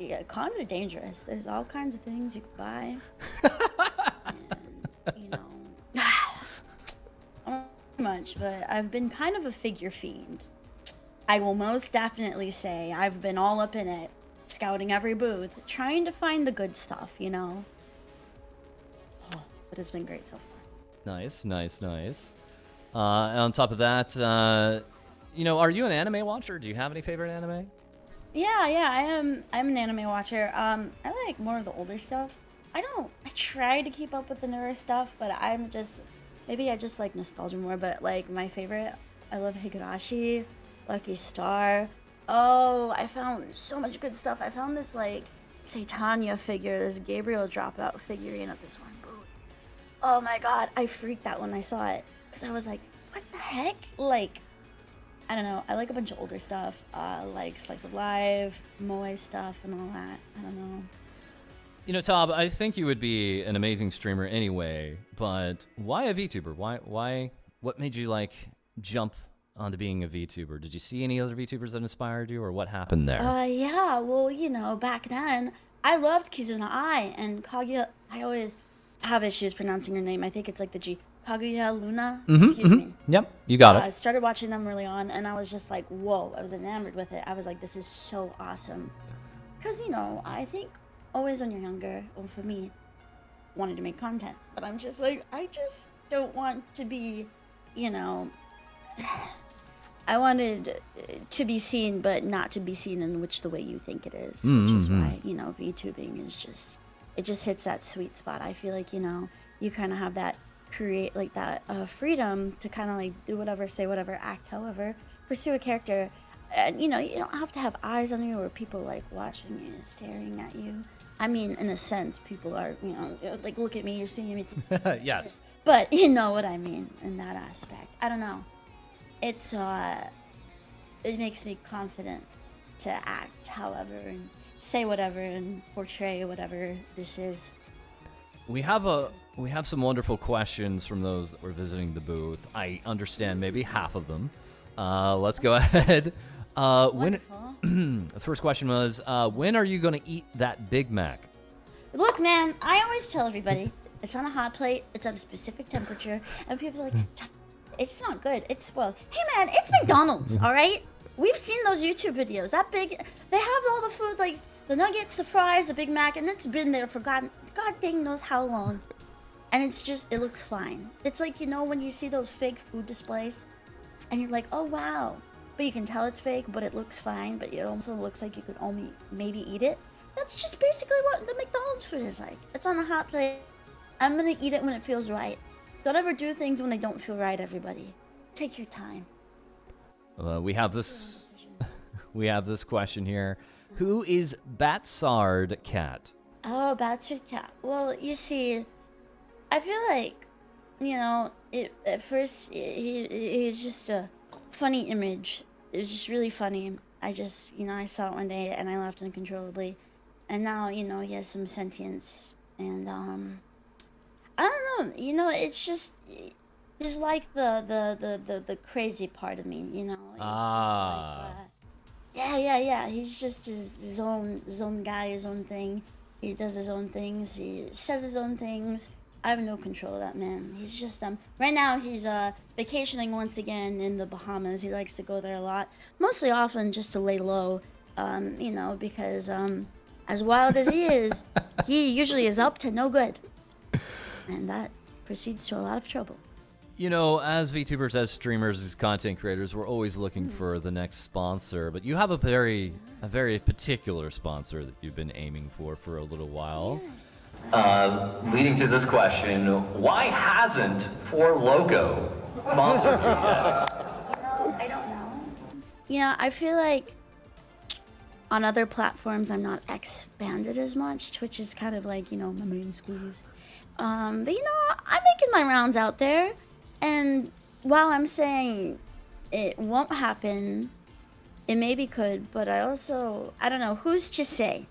yeah, cons are dangerous. There's all kinds of things you could buy. And, you know, not much, but I've been kind of a figure fiend. I will most definitely say I've been all up in it, scouting every booth, trying to find the good stuff, you know. Oh, it has been great so far. Nice, nice, nice. And on top of that, you know, are you an anime watcher? Do you have any favorite anime? Yeah, yeah, I am. I'm an anime watcher. I like more of the older stuff. I try to keep up with the newer stuff, but I'm just, maybe I just like nostalgia more, but like my favorite, I love Higurashi, Lucky Star. Oh, I found so much good stuff. I found this like Saitanya figure, this Gabriel dropout figurine at this one booth. Oh my God, I freaked out when I saw it. Cause I was like, what the heck? Like, I don't know. I like a bunch of older stuff, like Slice of Life, Moe stuff and all that. I don't know. You know, Tob, I think you would be an amazing streamer anyway, but why a VTuber? Why, what made you like jump onto being a VTuber? Did you see any other VTubers that inspired you, or what happened there? Yeah, well, you know, back then, I loved Kizuna AI and Kaguya. I always have issues pronouncing her name. I think it's like the G. Kaguya Luna? Excuse me. Yep, you got it. I started watching them early on, and I was just like, whoa, I was enamored with it. I was like, this is so awesome. Because, you know, I think always when you're younger, well, for me, wanted to make content. But I'm just like, I just don't want to be, you know... I wanted to be seen, but not to be seen in which the way you think it is, which is why, you know, VTubing is just, it just hits that sweet spot. I feel like, you know, you kind of have that create, like that freedom to kind of like do whatever, say whatever, act however, pursue a character. And, you know, you don't have to have eyes on you or people like watching you and staring at you. I mean, in a sense, people are, you know, like, look at me, you're seeing me. Yes. But you know what I mean in that aspect. I don't know. It's, it makes me confident to act however and say whatever and portray whatever this is. We have some wonderful questions from those that were visiting the booth. I understand maybe half of them. Let's go ahead. The first question was, when are you going to eat that Big Mac? Look, man, I always tell everybody it's on a hot plate. It's at a specific temperature. And people are like... It's not good. It's spoiled. Hey man, it's McDonald's, all right? We've seen those YouTube videos. That big, they have all the food, like the nuggets, the fries, the Big Mac, and it's been there for God dang knows how long. And it's just, it looks fine. It's like, you know, when you see those fake food displays and you're like, oh wow. But you can tell it's fake, but it looks fine, but it also looks like you could only maybe eat it. That's just basically what the McDonald's food is like. It's on a hot plate. I'm gonna eat it when it feels right. Don't ever do things when they don't feel right, everybody. Take your time. We have this question here. Who is Batsard Cat? Oh, Batsard Cat. Well, you see, I feel like, you know, at first it was just a funny image. It was just really funny. I just, you know, I saw it one day and I laughed uncontrollably. And now, you know, he has some sentience and, I don't know, you know, it's just, there's like the crazy part of me, you know. It's just like, yeah. He's just his own guy, his own thing. He does his own things. He says his own things. I have no control of that man. He's just right now he's vacationing once again in the Bahamas. He likes to go there a lot, mostly often just to lay low, you know, because as wild as he is, he usually is up to no good. And that proceeds to a lot of trouble. You know, as VTubers, as streamers, as content creators, we're always looking for the next sponsor. But you have a very particular sponsor that you've been aiming for a little while. Yes. Leading to this question, why hasn't 4Loco sponsored you yet? You know, I don't know. You know, I feel like on other platforms, I'm not expanded as much. Twitch is kind of like, you know, my main squeeze. But you know, I'm making my rounds out there, and while I'm saying it won't happen, it maybe could, but I also, I don't know, who's to say?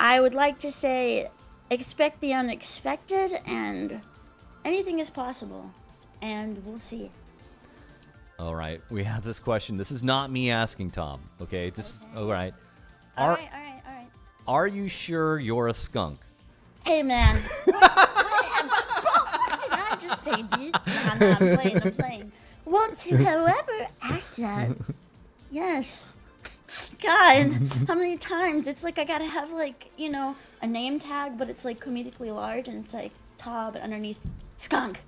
I would like to say, expect the unexpected, and anything is possible, and we'll see. All right, we have this question. This is not me asking Tom, okay? All right. All right. Are you sure you're a skunk? Hey, man. What did I just say, dude? No, I'm playing. Want to, however, ask that? Yes. God, how many times? It's like I gotta have, like, you know, a name tag, but it's like comedically large, and it's like Tob underneath skunk.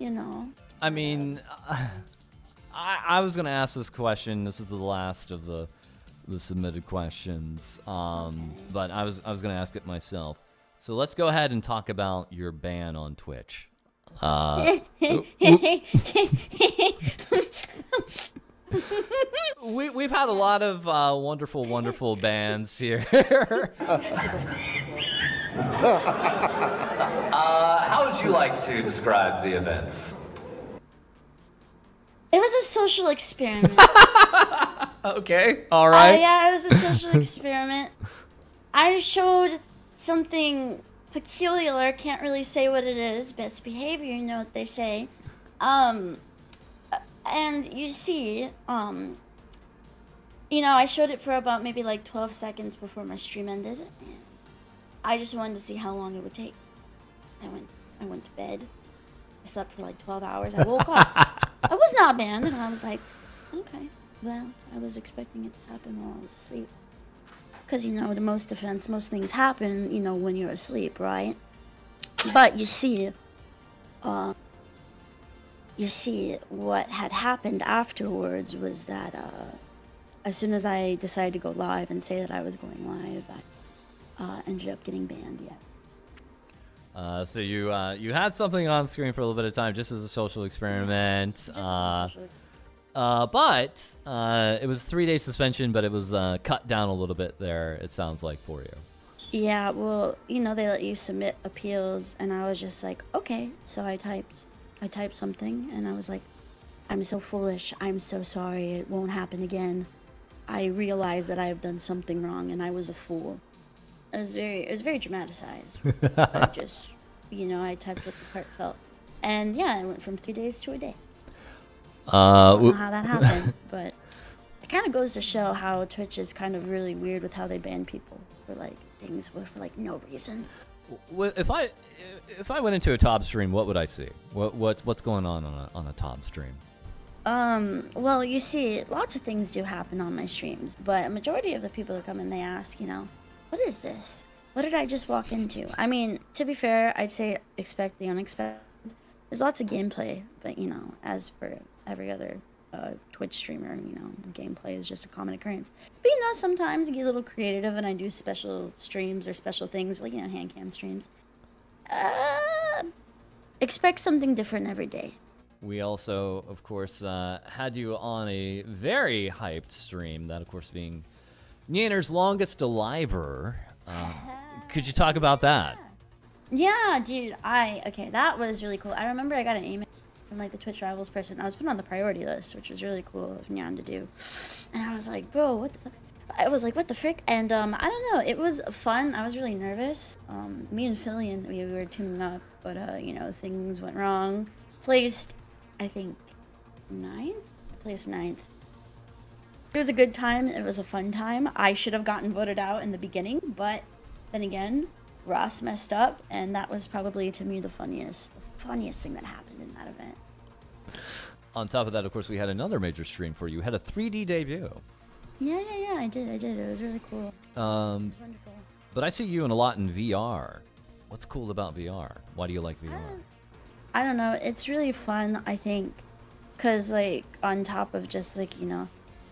You know. I mean, I was gonna ask this question. This is the last of the submitted questions, okay. But I was gonna ask it myself. So let's go ahead and talk about your ban on Twitch. We've had a lot of wonderful bands here. How would you like to describe the events? It was a social experiment. Okay. All right. Yeah, it was a social experiment. I showed something peculiar. Can't really say what it is. Best behavior, you know what they say. And you see, you know, I showed it for about maybe like 12 seconds before my stream ended. And I just wanted to see how long it would take. I went to bed. I slept for like 12 hours. I woke up. I was not banned, and I was like, okay, well, I was expecting it to happen while I was asleep. Because, you know, the most things happen, you know, when you're asleep, right? But you see, what had happened afterwards was that as soon as I decided to go live and say that I was going live, I ended up getting banned, yeah. So you you had something on screen for a little bit of time, just as a social experiment. Just as a social experiment. But it was 3-day suspension, but it was cut down a little bit there. It sounds like for you. Yeah, well, you know, they let you submit appeals, and I was just like, okay. So I typed something, and I was like, I'm so foolish. I'm so sorry. It won't happen again. I realize that I have done something wrong, and I was a fool. It was very dramatized. I just, you know, I typed what the heartfelt, and yeah, I went from 3 days to a day. I don't know how that happened, but it kind of goes to show how Twitch is kind of really weird with how they ban people for like things for like no reason. Well, if I went into a Tob stream, what would I see? What's going on a Tob stream? Well, you see, lots of things do happen on my streams, but a majority of the people that come in, they ask, you know, what is this? What did I just walk into? I mean, to be fair, I'd say expect the unexpected. There's lots of gameplay, but, you know, as for every other Twitch streamer, you know, gameplay is just a common occurrence. But, you know, sometimes I get a little creative and I do special streams or special things, like, you know, hand cam streams. Expect something different every day. We also, of course, had you on a very hyped stream, that, of course, being Nyaner's longest aliver. Could you talk about that? Yeah, dude. Okay, that was really cool. I remember I got an email from like the Twitch Rivals person. I was put on the priority list, which was really cool of Nyan to do. And I was like, bro, what the fuck? I was like, what the frick? And I don't know. It was fun. I was really nervous. Me and Fillion, we were teaming up, but you know, things went wrong. Placed, I think, 9th. I placed 9th. It was a good time. It was a fun time. I should have gotten voted out in the beginning, but then again, Ross messed up, and that was probably, to me, the funniest thing that happened in that event. On top of that, of course, we had another major stream for you. You had a 3D debut. Yeah, I did. It was really cool. It was wonderful. But I see you in a lot in VR. What's cool about VR? Why do you like VR? I don't know. It's really fun, I think, because, like, on top of just, like, you know,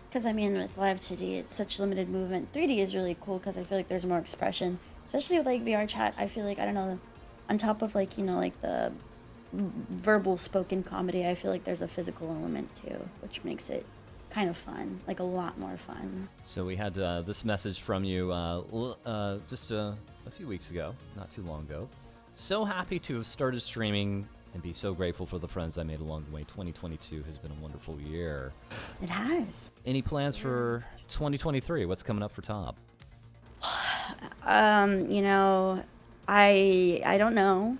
because, I mean, with live 2D, it's such limited movement. 3D is really cool because I feel like there's more expression. Especially with, like, VR chat, I feel like, I don't know, on top of, like, you know, like, the verbal spoken comedy, I feel like there's a physical element, too, which makes it kind of fun. Like, a lot more fun. So we had this message from you just a few weeks ago, not too long ago. So happy to have started streaming and be so grateful for the friends I made along the way. 2022 has been a wonderful year. It has. Any plans for 2023? What's coming up for Tob? You know, I don't know.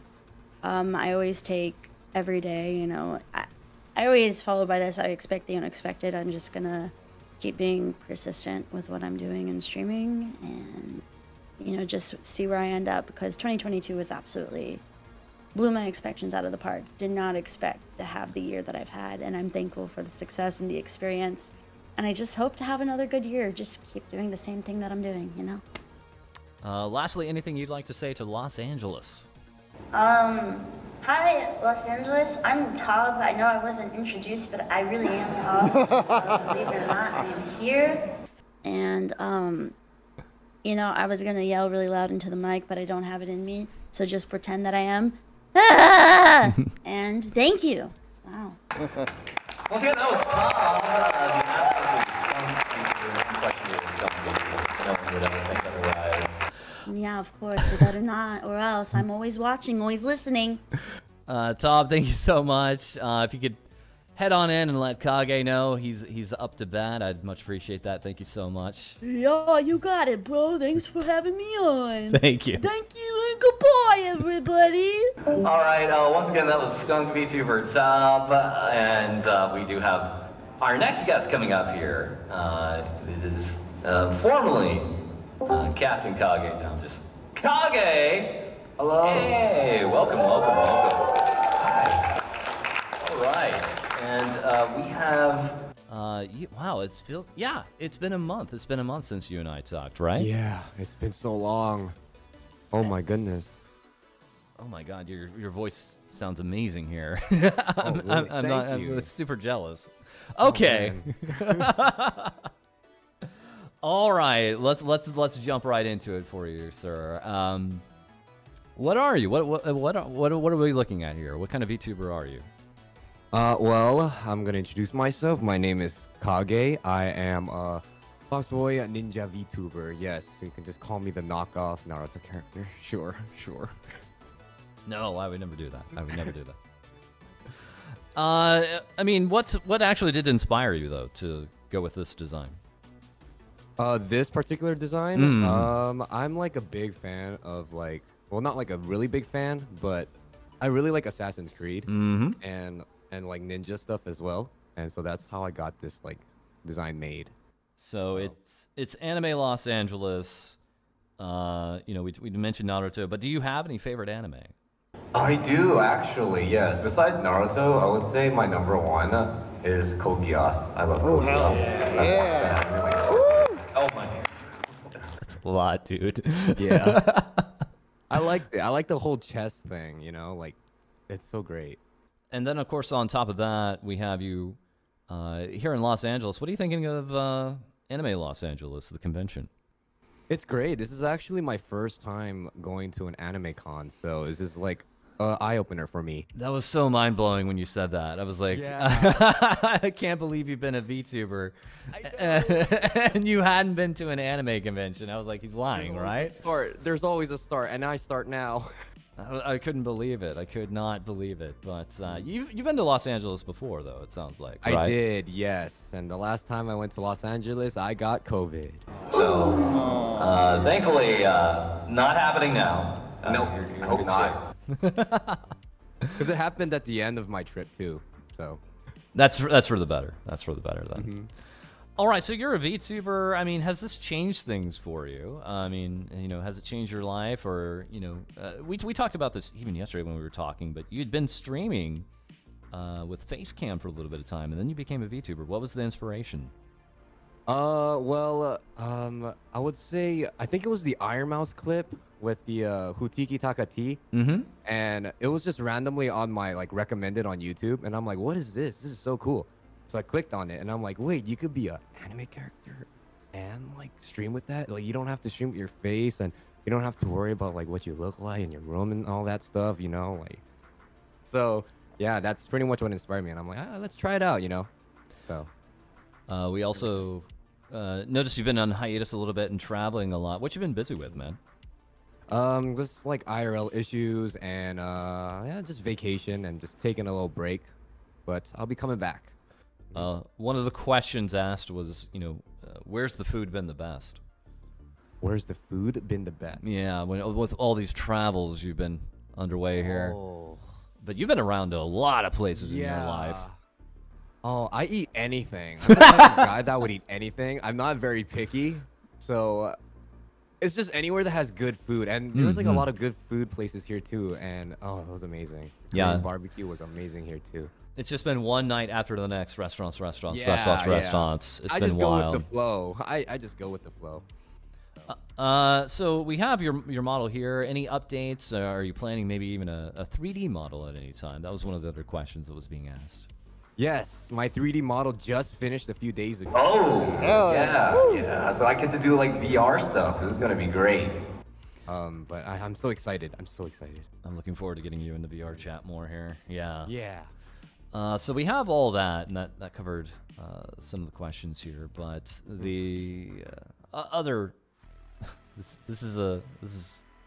I always take every day, you know. I always follow by this, I expect the unexpected. I'm just gonna keep being persistent with what I'm doing and streaming, and just see where I end up, because 2022 was absolutely blew my expectations out of the park. Did not expect to have the year that I've had, and I'm thankful for the success and the experience, and I just hope to have another good year. Just keep doing the same thing that I'm doing, Lastly, anything you'd like to say to Los Angeles? Hi, Los Angeles. I'm Tob. I know I wasn't introduced, but I really am Tob. Believe it or not, I am here. And, I was going to yell really loud into the mic, but I don't have it in me. So just pretend that I am. Ah! And thank you. Wow. Well, yeah, that was Yeah, of course. You better not, or else. I'm always watching, always listening. Tob, thank you so much. If you could head on in and let Kage know he's up to bat, I'd much appreciate that. Thank you so much. Yeah, you got it, bro. Thanks for having me on. Thank you. Thank you, and goodbye, everybody. All right. Once again, that was Skunk VTuber Tob, and we do have our next guest coming up here. This is formerly... Captain Kage, no, just Kage! Hello! Hey, welcome, welcome, welcome. Hi. All right, and we have... wow, it feels... Yeah, it's been a month. It's been a month since you and I talked, right? Yeah, it's been so long. Oh my goodness. Oh my god, your voice sounds amazing here. Oh, really? I'm super jealous. Okay. Oh, all right, let's jump right into it for you, sir. What are you? What are we looking at here? What kind of VTuber are you? Well, I'm gonna introduce myself. My name is Kage. I am a Foxboy Ninja VTuber. Yes, so you can just call me the knockoff Naruto character. Sure, sure. No, I would never do that. I would never do that. I mean, what actually did inspire you though to go with this design? This particular design, I'm like a big fan of well, not like a really big fan, but I really like Assassin's Creed and like ninja stuff as well. And so that's how I got this like design made. So it's Anime Los Angeles. We mentioned Naruto, but do you have any favorite anime? I do actually, yes. Besides Naruto, I would say my number one is Code Geass. I love Code Geass. Yeah. Oh my! That's a lot, dude. Yeah. I like the whole chess thing. Like it's so great. And then, of course, on top of that, we have you here in Los Angeles. What are you thinking of Anime Los Angeles, the convention? It's great. This is actually my first time going to an anime con, so this is like an eye opener for me. That was so mind blowing when you said that. I was like, yeah. I can't believe you've been a VTuber and you hadn't been to an anime convention. I was like, he's lying, right? There's always a start, and I start now. I couldn't believe it. I could not believe it. But you've been to Los Angeles before, though, it sounds like, right? I did, yes. And the last time I went to Los Angeles, I got COVID. So, thankfully, not happening now. Nope, I hope not. Because it happened at the end of my trip too, so that's for the better. That's for the better then. All right, so you're a VTuber. I mean, has this changed things for you? I mean, has it changed your life? Or we talked about this even yesterday when we were talking. But you'd been streaming with Facecam for a little bit of time, and then you became a VTuber. What was the inspiration? I would say I think it was the Iron Mouse clip with the Hutiki Takati, and it was just randomly on my recommended on YouTube, and I'm like, what is this? This is so cool. So I clicked on it, and I'm like, wait, you could be an anime character and stream with that. You don't have to stream with your face, and you don't have to worry about what you look like in your room and all that stuff, So yeah, that's pretty much what inspired me, and I'm like, let's try it out, So. We also noticed you've been on hiatus a little bit and traveling a lot. What you been busy with, man? Just IRL issues and yeah, just vacation and just taking a little break, but I'll be coming back. One of the questions asked was, where's the food been the best? Where's the food been the best? Yeah, with all these travels you've been underway here, but you've been around to a lot of places in your life. Oh, I eat anything. I'm not like a guy that would eat anything. I'm not very picky, so it's just anywhere that has good food. And there's like a lot of good food places here too. And oh, it was amazing. Yeah, I mean, barbecue was amazing here too. It's just been one night after the next. Restaurants. It's been wild. I just go with the flow. I just go with the flow. So we have your model here. Any updates? Are you planning maybe even a 3D model at any time? That was one of the other questions that was being asked. Yes, my 3D model just finished a few days ago. Oh, yeah. So I get to do like VR stuff. So it's gonna be great. But I'm so excited. I'm so excited. I'm looking forward to getting you into VR chat more here. Yeah. Yeah. So we have all that, and that covered some of the questions here. But the other. This is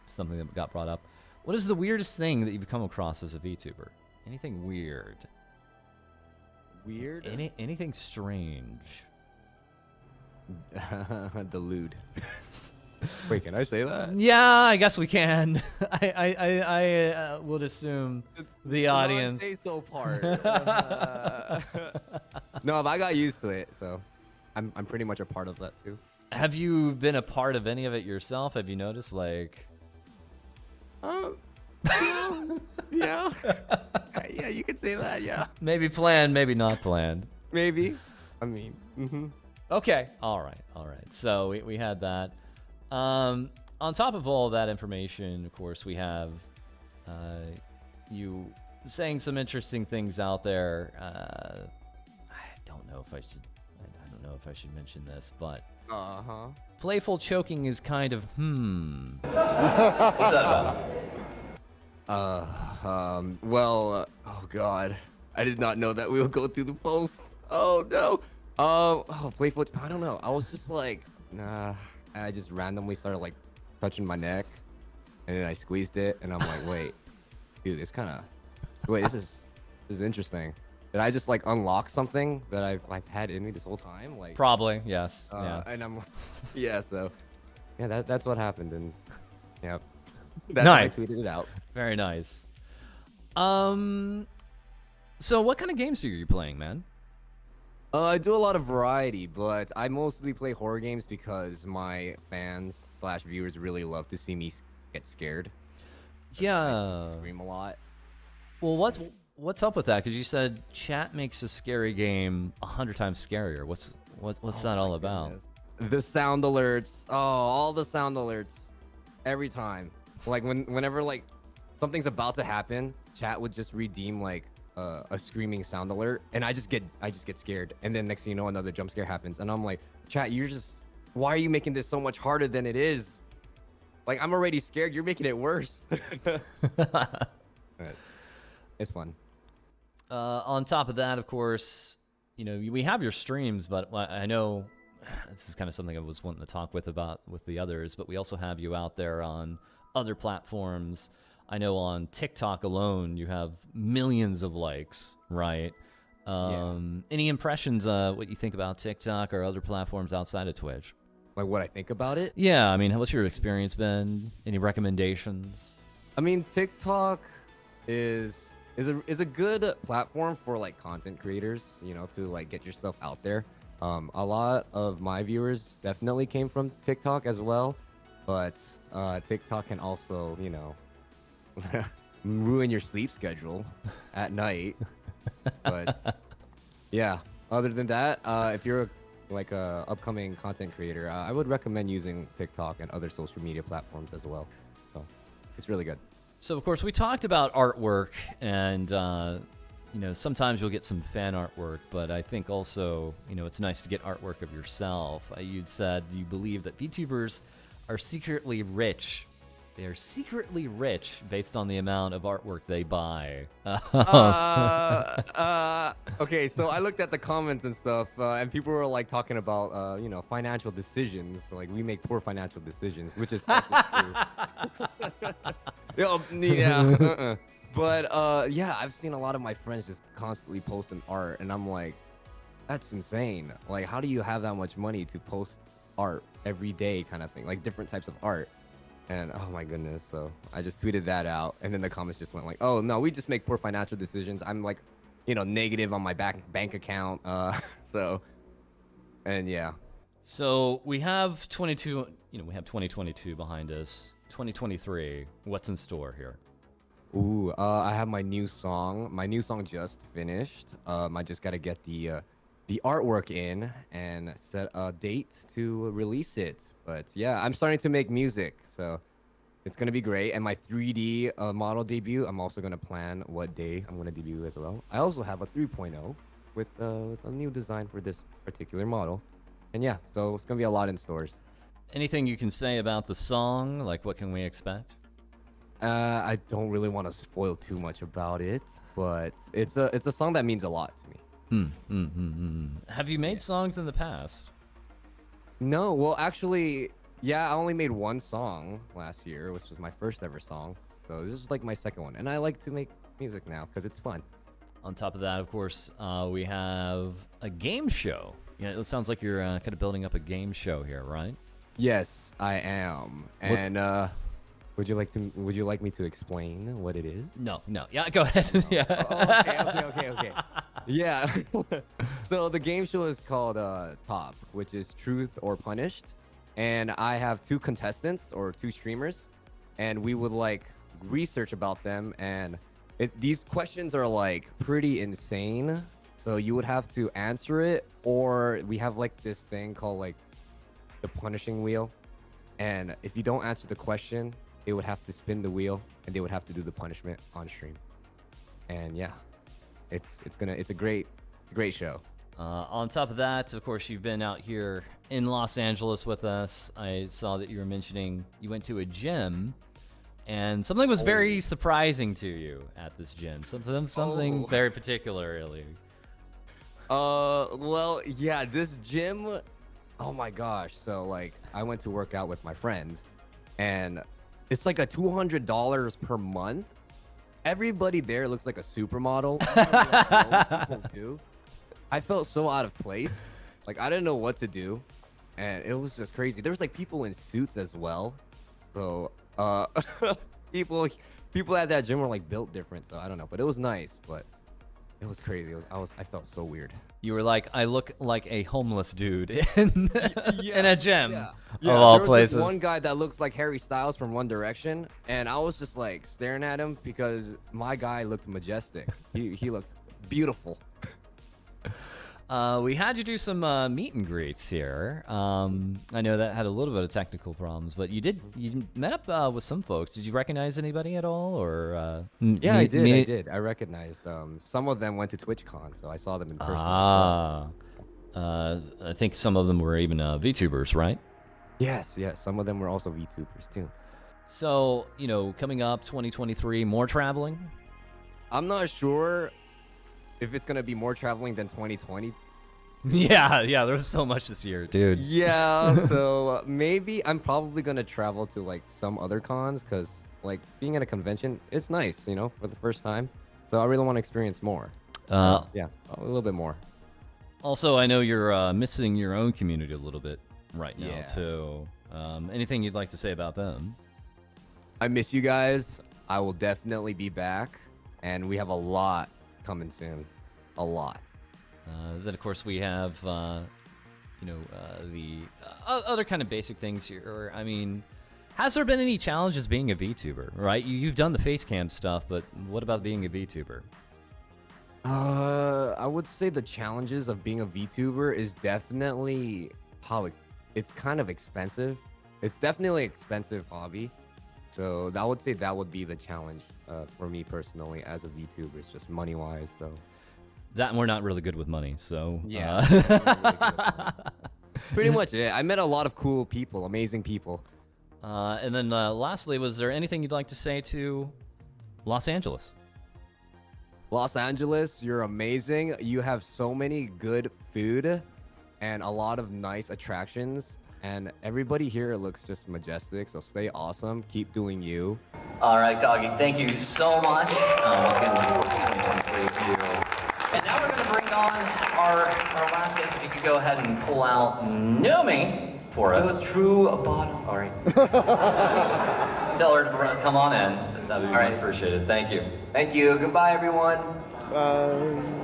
something that got brought up. What is the weirdest thing that you've come across as a VTuber? Anything weird? Weird? Anything strange? Delude. Wait, can I say that? Yeah, I guess we can. I would assume the audience. Say so part. No, but I got used to it, so I'm pretty much a part of that too. Have you been a part of any of it yourself? Have you noticed, like... yeah. Yeah, you could say that, yeah. Maybe planned, maybe not planned. Maybe. I mean, Okay. All right. So we had that. On top of all that information, of course, we have you saying some interesting things out there. I don't know if I should mention this, but... Playful choking is kind of What's that about? Well, oh god, I did not know that we would go through the posts. Oh no. Oh, playful. I don't know. I was just like, nah. I just randomly started like touching my neck, and then I squeezed it, and I'm like, wait, dude, it's kind of. Wait, this is interesting. Did I just like unlock something that I've had in me this whole time? Like probably, yes. Yeah. And I'm, yeah. So, yeah, that's what happened, and yeah, that's nice. How I tweeted it out. Very nice. So what kind of games are you playing, man? I do a lot of variety, but I mostly play horror games because my fans/viewers really love to see me get scared. Yeah. I scream a lot. Well, what? What's up with that? Because you said chat makes a scary game 100 times scarier. What's that all about? Goodness. The sound alerts. Oh, all the sound alerts. Every time. Like whenever like something's about to happen, chat would just redeem like a screaming sound alert, and I just get scared. And then next thing you know, another jump scare happens, and I'm like, chat, why are you making this so much harder than it is? Like I'm already scared. You're making it worse. It's fun. On top of that, of course, you know, we have your streams, but I know this is kind of something I was wanting to talk with the others, but we also have you out there on other platforms. I know on TikTok alone, you have millions of likes, right? Any impressions what you think about TikTok or other platforms outside of Twitch? Like what I think about it? Yeah, I mean, what's your experience been? Any recommendations? I mean, TikTok is a good platform for like content creators, you know, to like get yourself out there. A lot of my viewers definitely came from TikTok as well, but TikTok can also, you know, ruin your sleep schedule at night. But yeah, other than that, if you're like a upcoming content creator, I would recommend using TikTok and other social media platforms as well. So it's really good. So, of course, we talked about artwork, and, you know, sometimes you'll get some fan artwork, but I think also, you know, it's nice to get artwork of yourself. You said you believe that VTubers are secretly rich. They are secretly rich based on the amount of artwork they buy. Okay, so I looked at the comments and stuff, and people were, like, talking about, you know, financial decisions. Like, we make poor financial decisions, which is true. Yeah, But yeah, I've seen a lot of my friends just constantly posting art, and I'm like, that's insane. Like, how do you have that much money to post art every day, kind of thing? Like different types of art. And oh my goodness, so I just tweeted that out, and then the comments just went like, oh no, we just make poor financial decisions. I'm like, you know, negative on my bank account. So, and yeah. So we have 22, you know, we have 2022 behind us. 2023, what's in store here? Ooh, I have my new song. My new song just finished. I just got to get the artwork in and set a date to release it. But yeah, I'm starting to make music, so it's going to be great. And my 3D model debut, I'm also going to plan what day I'm going to debut as well. I also have a 3.0 with a new design for this particular model. And yeah, so it's going to be a lot in stores. Anything you can say about the song? Like, what can we expect? I don't really want to spoil too much about it, but it's a song that means a lot to me. Have you made songs in the past? No, well, actually, yeah, I only made one song last year, which was my first ever song. So this is like my second one, and I like to make music now because it's fun. On top of that, of course, we have a game show. Yeah, it sounds like you're kind of building up a game show here, right? Yes, I am. And would you like me to explain what it is? No, no. Yeah, go ahead. No. Yeah. Oh, okay. Yeah. So the game show is called Tob, which is Truth or Punished, and I have two contestants or two streamers, and we would like research about them, and these questions are like pretty insane. So you would have to answer it, or we have like this thing called like the punishing wheel, and if you don't answer the question, they would have to spin the wheel and they would have to do the punishment on stream. And yeah, it's a great show. On top of that, of course, you've been out here in Los Angeles with us. I saw that you were mentioning you went to a gym, and something was very surprising to you at this gym. Something very particularly. Well, yeah, this gym. Oh my gosh. So like I went to work out with my friend, and it's like a $200 per month. Everybody there looks like a supermodel. I felt so out of place. Like I didn't know what to do, and it was just crazy. There was like people in suits as well. So people at that gym were like built different. So I don't know, but it was nice, but it was crazy. I felt so weird. You were like, I look like a homeless dude in a gym. Yeah. Yeah, of all places. There was one guy that looks like Harry Styles from One Direction, and I was just like staring at him because my guy looked majestic. He looked beautiful. We had you do some meet and greets here. I know that had a little bit of technical problems, but you met up with some folks. Did you recognize anybody at all? Or yeah, I did. I recognized some of them went to TwitchCon, so I saw them in person. Ah, I think some of them were even VTubers, right? Yes. Some of them were also VTubers too. So you know, coming up 2023, more traveling. I'm not sure if it's gonna be more traveling than 2020. Yeah, there was so much this year, dude. Yeah, so maybe I'm probably gonna travel to like some other cons, because like being at a convention, it's nice, you know, for the first time. So I really want to experience more. Yeah, a little bit more. Also, I know you're missing your own community a little bit right now too. Anything you'd like to say about them? I miss you guys. I will definitely be back, and we have a lot coming soon, a lot. Then of course we have you know, the other kind of basic things here. I mean, has there been any challenges being a VTuber, right? You've done the face cam stuff, but what about being a VTuber? I would say the challenges of being a VTuber is definitely how it's kind of expensive. It's definitely an expensive hobby. So I would say that would be the challenge for me personally as a VTuber. It's just money-wise. So that, and we're not really good with money. So yeah, pretty much. Yeah, I met a lot of cool people, amazing people. And then lastly, was there anything you'd like to say to Los Angeles? Los Angeles, you're amazing. You have so many good food and a lot of nice attractions. And everybody here looks just majestic, so stay awesome. Keep doing you. All right, Kage, thank you so much. Once again, looking forward to you. And now we're going to bring on our last guest. If you could go ahead and pull out Numi for us. Do a true bottom. All right. Tell her to come on in. That would be appreciated. Thank you. Thank you. Goodbye, everyone. Bye.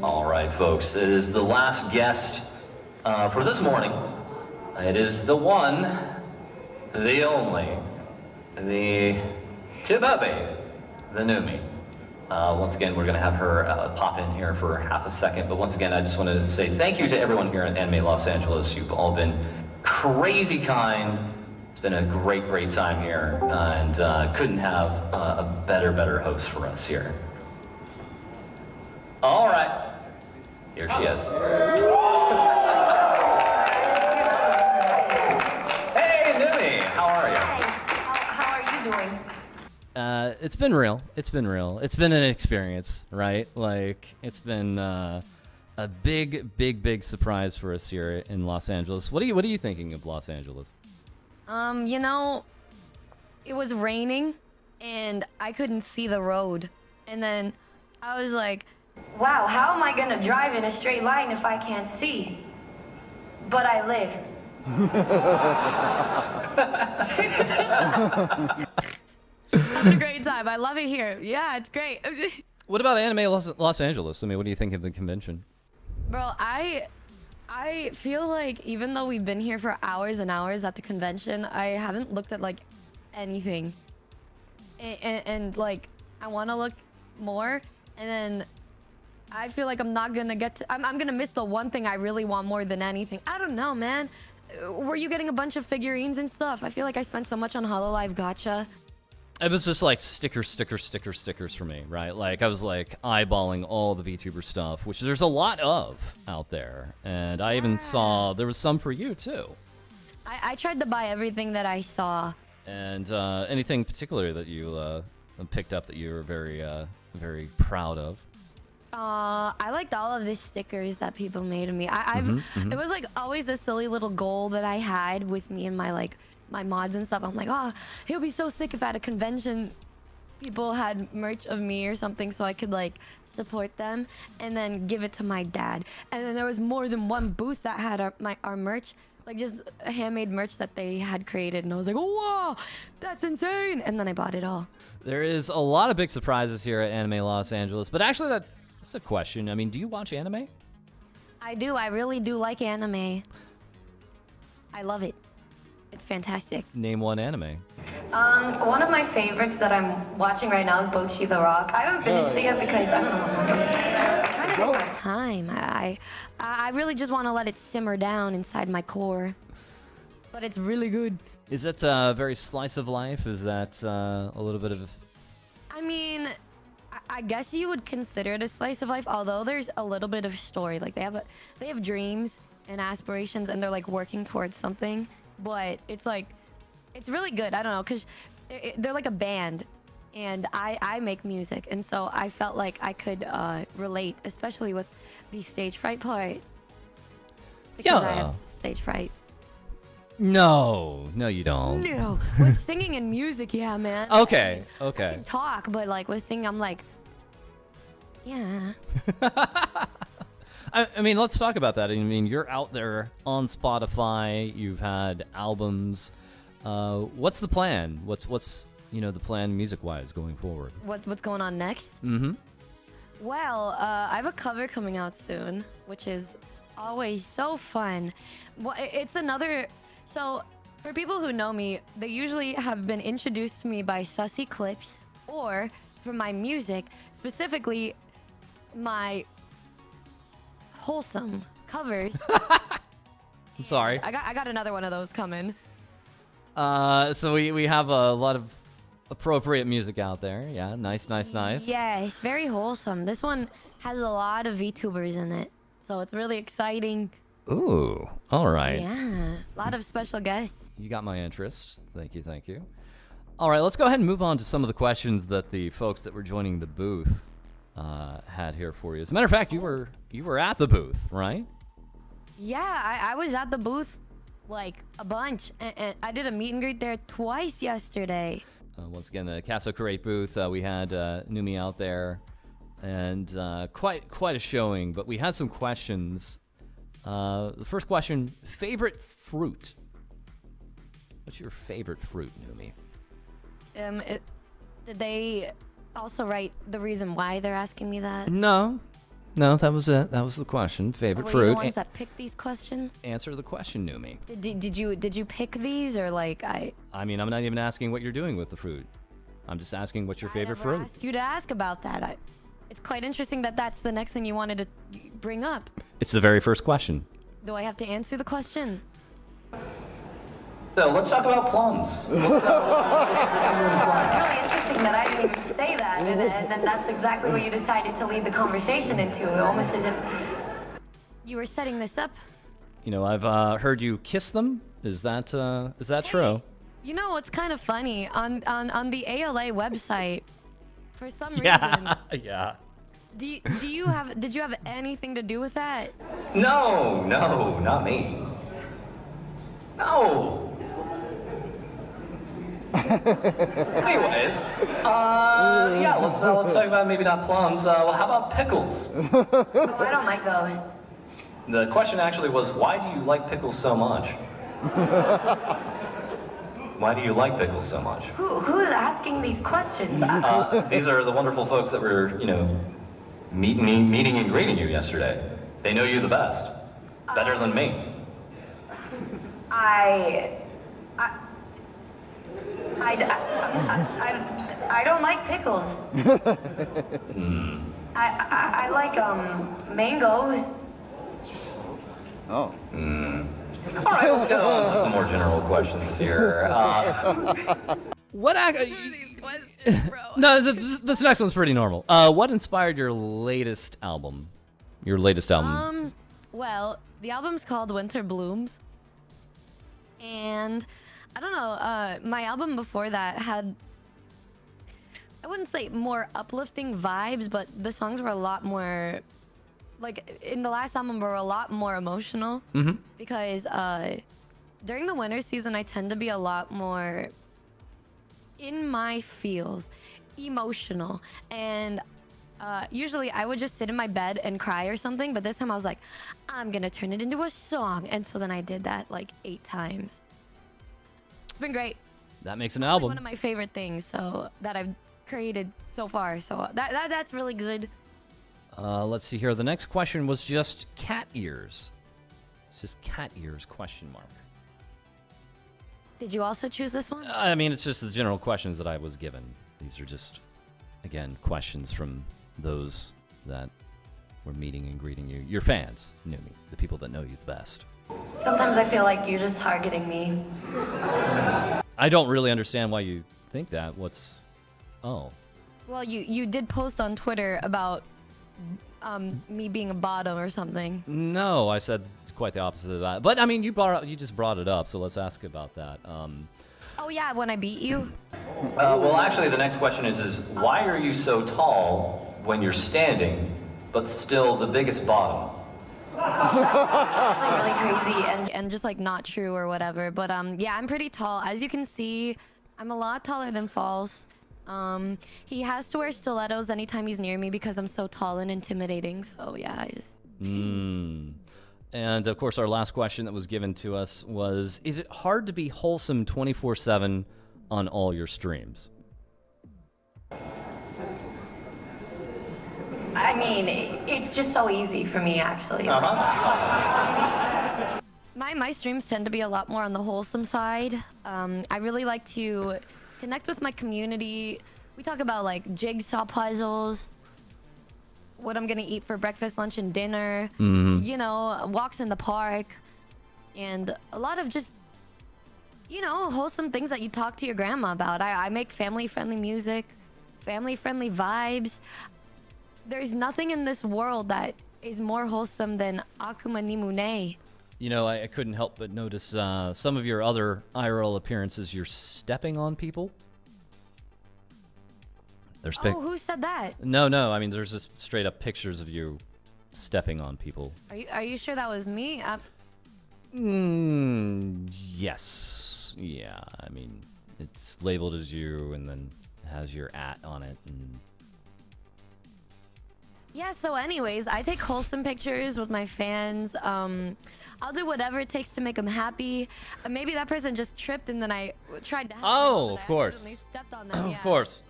All right, folks, it is the last guest for this morning. It is the one, the only, the Tibabe, the Numi. Once again, we're going to have her pop in here for half a second, but once again, I just wanted to say thank you to everyone here at Anime Los Angeles. You've all been crazy kind. It's been a great, great time here, and couldn't have a better host for us here. All right, here she is. Hey, Numi, how are you? Hi. How are you doing? It's been real. It's been an experience, right? Like, it's been a big surprise for us here in Los Angeles. What are you thinking of Los Angeles? You know, it was raining and I couldn't see the road. And then I was like, wow, how am I going to drive in a straight line if I can't see? But I lived. That's a great time. I love it here. Yeah, it's great. What about Anime Los Angeles? I mean, what do you think of the convention? Bro, I feel like even though we've been here for hours and hours at the convention, I haven't looked at, like, anything. And like, I want to look more, and then I feel like I'm not going to get to... I'm going to miss the one thing I really want more than anything. I don't know, man. Were you getting a bunch of figurines and stuff? I feel like I spent so much on Hololive Gacha. It was just like stickers for me, right? Like, I was like eyeballing all the VTuber stuff, which there's a lot of out there. And I even saw there was some for you too. I tried to buy everything that I saw. And anything particular that you picked up that you were very proud of? I liked all of the stickers that people made of me. It was like always a silly little goal that I had with me and my like my mods and stuff. I'm like, oh, it would be so sick if at a convention people had merch of me or something so I could like support them and then give it to my dad. And then there was more than one booth that had our merch, like just handmade merch that they had created. And I was like, whoa, that's insane. And then I bought it all. There is a lot of big surprises here at Anime Los Angeles, but actually that's a question. I mean, do you watch anime? I do. I really do like anime. I love it. It's fantastic. Name one anime. One of my favorites that I'm watching right now is Bocchi the Rock. I haven't finished it yet because I don't know. I'm trying to take my time. I really just want to let it simmer down inside my core. But it's really good. Is that very slice of life? Is that a little bit of... I mean, I guess you would consider it a slice of life, although there's a little bit of story. Like, they have dreams and aspirations, and they're, like, working towards something. But it's like, it's really good. I don't know, because they're like a band, and I make music, and so I felt like I could relate, especially with the stage fright part. Because I have stage fright. No, you don't. No, with singing and music, yeah, man. Okay, I mean, okay. I can talk, but like with singing, I'm like, yeah. I mean, let's talk about that. I mean, you're out there on Spotify. You've had albums. What's the plan? What's you know, the plan music-wise going forward? What's going on next? Mm-hmm. Well, I have a cover coming out soon, which is always so fun. Well, it's another... So, for people who know me, they usually have been introduced to me by Sussy Clips or for my music, specifically my... wholesome covers. I'm sorry. I got another one of those coming. So we have a lot of appropriate music out there. Yeah, nice. Yeah, it's very wholesome. This one has a lot of VTubers in it, so it's really exciting. Ooh, all right. Yeah, a lot of special guests. You got my interest. Thank you. All right, let's go ahead and move on to some of the questions that the folks that were joining the booth had here for you. As a matter of fact, you were at the booth, right? Yeah, I was at the booth like a bunch, and I did a meet and greet there twice yesterday. Once again, the Kaso Create booth, we had Numi out there, and quite a showing. But we had some questions. The first question: favorite fruit. What's your favorite fruit, Numi? Did they also write the reason why they're asking me that? No, No, that was it. That was the question. Favorite fruit. Were you the ones that picked these questions? Answer the question, Numi. Did you pick these, or like I mean, I'm not even asking what you're doing with the fruit. I'm just asking what's your favorite fruit. I asked you to ask about that. It's quite interesting that that's the next thing you wanted to bring up. It's the very first question. Do I have to answer the question? So let's talk about plums. It's really interesting that I didn't even say that, and then that's exactly what you decided to lead the conversation into, almost as if you were setting this up. You know, I've heard you kiss them. Is that true? You know what's kind of funny on the ALA website, for some reason. Yeah. Did you have anything to do with that? No, no, not me. No. Anyways, yeah, let's talk about maybe not plums. Well, how about pickles? Oh, I don't like those. The question actually was, why do you like pickles so much? Why do you like pickles so much? Who's asking these questions? These are the wonderful folks that were, you know, meeting and greeting you yesterday. They know you the best, better than me. I don't like pickles. I like mangoes. Oh. Mm. All right, let's go on to some more general questions here. What? No, this next one's pretty normal. What inspired your latest album? Your latest album? Well, the album's called Winter Blooms, and I don't know, my album before that had, I wouldn't say more uplifting vibes, but the songs were a lot more, like, in the last album were a lot more emotional, because during the winter season, I tend to be a lot more in my feels, emotional, and usually I would just sit in my bed and cry or something, but this time I was like, I'm gonna turn it into a song. And so then I did that like 8 times. It's been great. That makes an album. Like one of my favorite things that I've created so far. So that's really good. Let's see here. The next question was just cat ears. It's just cat ears ? Did you also choose this one? I mean, it's just the general questions that I was given. These are just, again, questions from those that were meeting and greeting you, your fans, Numi, the people that know you the best. Sometimes I feel like you're just targeting me. I don't really understand why you think that. Well, you did post on Twitter about me being a bottom or something. No, I said it's quite the opposite of that. But I mean, you just brought it up, so let's ask about that. Oh yeah, when I beat you. Well, actually, the next question is why are you so tall when you're standing, but still the biggest bottom? God, that's actually really crazy and just like not true or whatever. But yeah, I'm pretty tall. As you can see, I'm a lot taller than False. He has to wear stilettos anytime he's near me because I'm so tall and intimidating. So yeah, I just. And of course, our last question that was given to us was, is it hard to be wholesome 24/7 on all your streams? I mean, it's just so easy for me, actually. My streams tend to be a lot more on the wholesome side. I really like to connect with my community. We talk about like jigsaw puzzles, what I'm gonna eat for breakfast, lunch, and dinner. You know, walks in the park, and a lot of just, you know, wholesome things that you talk to your grandma about. I make family-friendly music, family-friendly vibes. There's nothing in this world that is more wholesome than Akuma ni Mune. You know, I couldn't help but notice some of your other IRL appearances, you're stepping on people. There's who said that? No, I mean, there's just straight up pictures of you stepping on people. Are you sure that was me? Yes. Yeah, I mean, it's labeled as you and then has your @ on it and... Yeah, so anyways, I take wholesome pictures with my fans. I'll do whatever it takes to make them happy. Maybe that person just tripped and then I tried to help them, of course. Stepped on them. Yeah. Of course.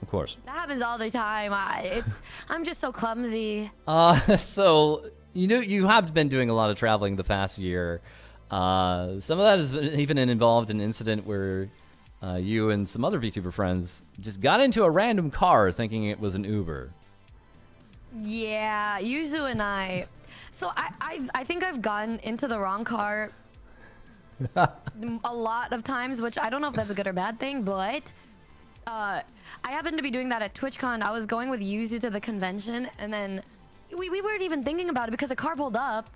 That happens all the time. I'm just so clumsy. So you know, you have been doing a lot of traveling the past year. Some of that has even involved an incident where you and some other VTuber friends just got into a random car thinking it was an Uber. Yeah, Yuzu and I. So I think I've gotten into the wrong car a lot of times, which I don't know if that's a good or bad thing, but I happened to be doing that at TwitchCon. I was going with Yuzu to the convention, and then we weren't even thinking about it because a car pulled up.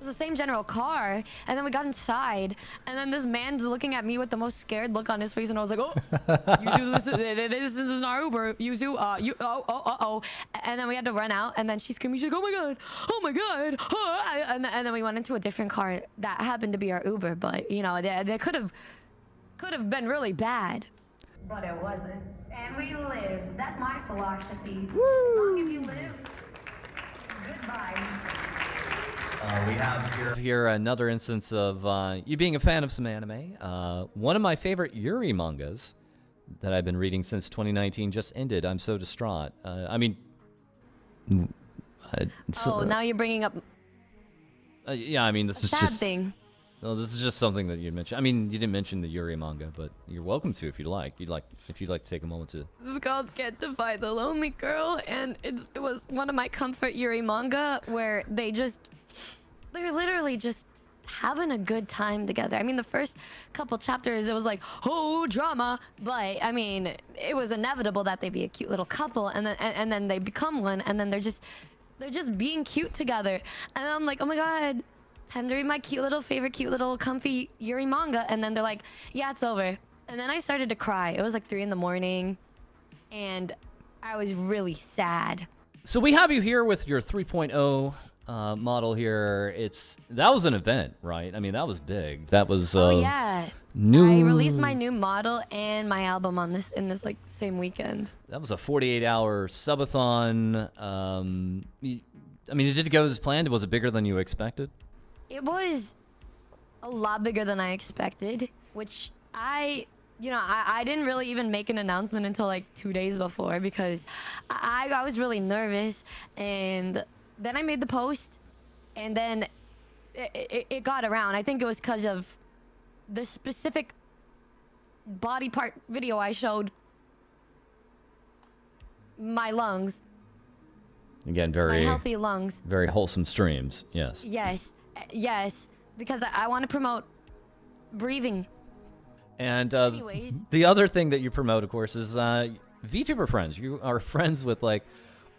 It was the same general car, and then we got inside, and then this man's looking at me with the most scared look on his face, and I was like, oh, Yuzu, this isn't our Uber, Yuzu, and then we had to run out, and then she screamed, she's like, oh my god, oh. And then we went into a different car that happened to be our Uber, but, you know, they could have been really bad. But it wasn't, and we lived. That's my philosophy. Woo. As long as you live, good vibes. We have here another instance of you being a fan of some anime. One of my favorite Yuri mangas that I've been reading since 2019 just ended. I'm so distraught. I mean... now you're bringing up... yeah, I mean, this is just... thing. No, this is just something that you mentioned. I mean, you didn't mention the Yuri manga, but you're welcome to if you'd like. If you'd like to take a moment to... This is called Get to Fight the Lonely Girl, and it was one of my comfort Yuri manga where they just... They're literally just having a good time together. I mean, the first couple chapters, it was like, oh, drama. But, I mean, it was inevitable that they'd be a cute little couple. And then they become one. And then they're just being cute together. And I'm like, oh, my God, time to read my cute little comfy Yuri manga. And then they're like, yeah, it's over. And then I started to cry. It was like 3 in the morning. And I was really sad. So we have you here with your 3.0... model here. That was an event, right? I mean, that was big. That was new. I released my new model and my album in this like same weekend. That was a 48-hour subathon. I mean, it did go as planned. Was it bigger than you expected? It was a lot bigger than I expected, which I didn't really even make an announcement until like 2 days before because I was really nervous. And then I made the post, and then it got around. I think it was because of the specific body part video I showed. My lungs. Again, very... My healthy lungs. Very wholesome streams, yes. Yes, yes, because I want to promote breathing. And anyways, the other thing that you promote, of course, is VTuber friends. You are friends with, like,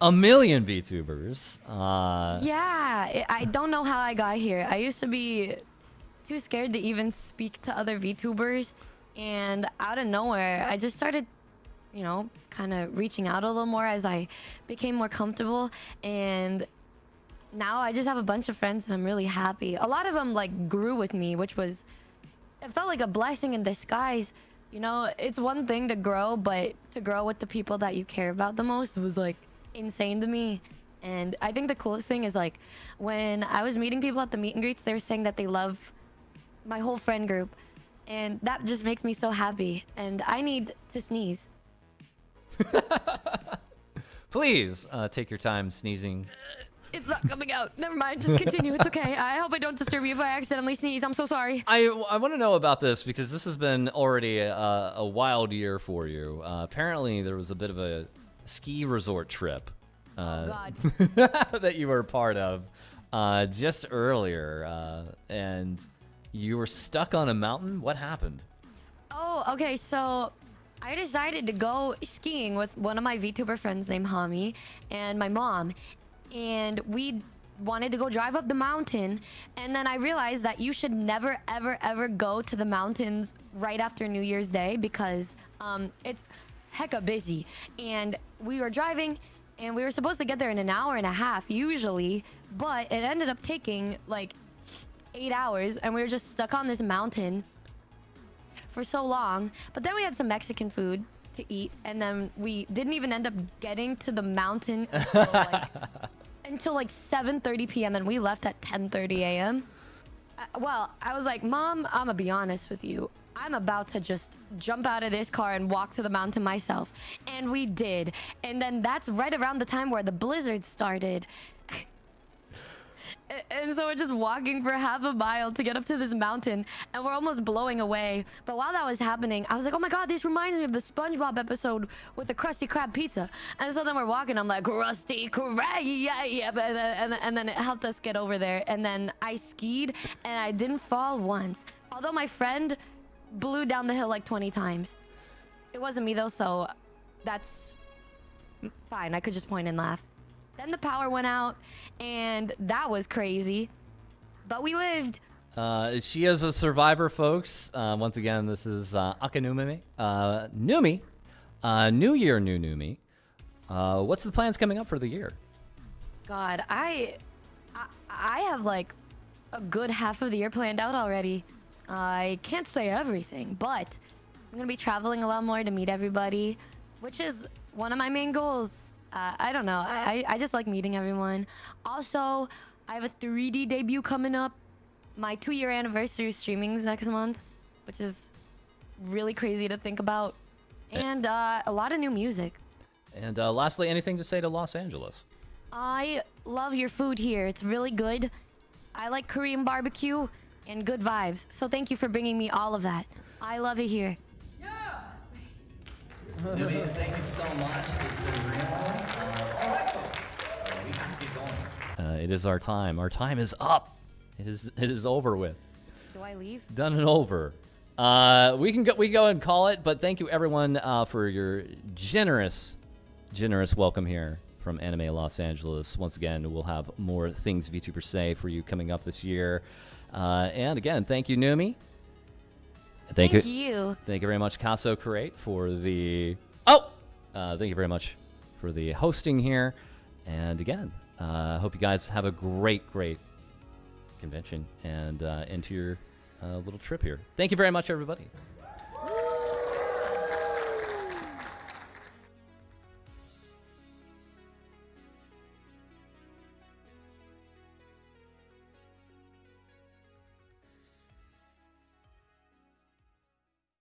a million VTubers. Yeah, I don't know how I got here. I used to be too scared to even speak to other VTubers. And out of nowhere, I just started, you know, kind of reaching out a little more as I became more comfortable. And now I just have a bunch of friends and I'm really happy. A lot of them like grew with me, which was, it felt like a blessing in disguise. You know, it's one thing to grow, but to grow with the people that you care about the most was like, insane to me. And I think the coolest thing is like when I was meeting people at the meet and greets, they were saying that they love my whole friend group, and that just makes me so happy. And I need to sneeze. Please take your time sneezing. It's not coming out. Never mind. Just continue. It's okay. I hope I don't disturb you if I accidentally sneeze. I'm so sorry. I want to know about this because this has been already a wild year for you. Apparently there was a bit of a ski resort trip that you were a part of just earlier, and you were stuck on a mountain. What happened? Oh, okay, so I decided to go skiing with one of my VTuber friends named Hami and my mom, and we wanted to go drive up the mountain, and then I realized that you should never ever ever go to the mountains right after New Year's Day because it's hecka busy. And we were driving and we were supposed to get there in an hour and a half usually, but it ended up taking like 8 hours, and we were just stuck on this mountain for so long. But then we had some Mexican food to eat, and then we didn't even end up getting to the mountain until like until like 7:30 p.m. and we left at 10:30 a.m. Well, I was like, Mom, I'm gonna be honest with you. I'm about to just jump out of this car and walk to the mountain myself. And we did. And then that's right around the time where the blizzard started. And so we're just walking for half a mile to get up to this mountain, and we're almost blowing away. But while that was happening, I was like, oh my god, this reminds me of the SpongeBob episode with the Krusty Krab pizza. And so then we're walking, I'm like, Krusty Krab, yeah. And then it helped us get over there. And then I skied, and I didn't fall once. Although my friend blew down the hill like 20 times. It wasn't me though, so that's fine. I could just point and laugh. Then the power went out, and that was crazy, but we lived. She is a survivor, folks. Once again, this is Akanumi, Numi, New Year, New Numi. What's the plans coming up for the year? God, I have like a good half of the year planned out already. I can't say everything, but I'm gonna be traveling a lot more to meet everybody, which is one of my main goals. I don't know. I just like meeting everyone. Also, I have a 3D debut coming up. My 2-year anniversary streaming's next month, which is really crazy to think about. And a lot of new music. And lastly, anything to say to Los Angeles? I love your food here. It's really good. I like Korean barbecue and good vibes. So thank you for bringing me all of that. I love it here. Numi, thank you so much. It's been real. All right, folks. We have to keep going. It is our time. Our time is up. It is over with. Do I leave? Done and over. We go and call it. But thank you everyone for your generous welcome here from Anime Los Angeles. Once again, we'll have more things VTuber say for you coming up this year. And again, thank you, Numi. Thank you. Thank you very much, Kaso Create, for the... Oh! Thank you very much for the hosting here. And again, hope you guys have a great, great convention and into your little trip here. Thank you very much, everybody.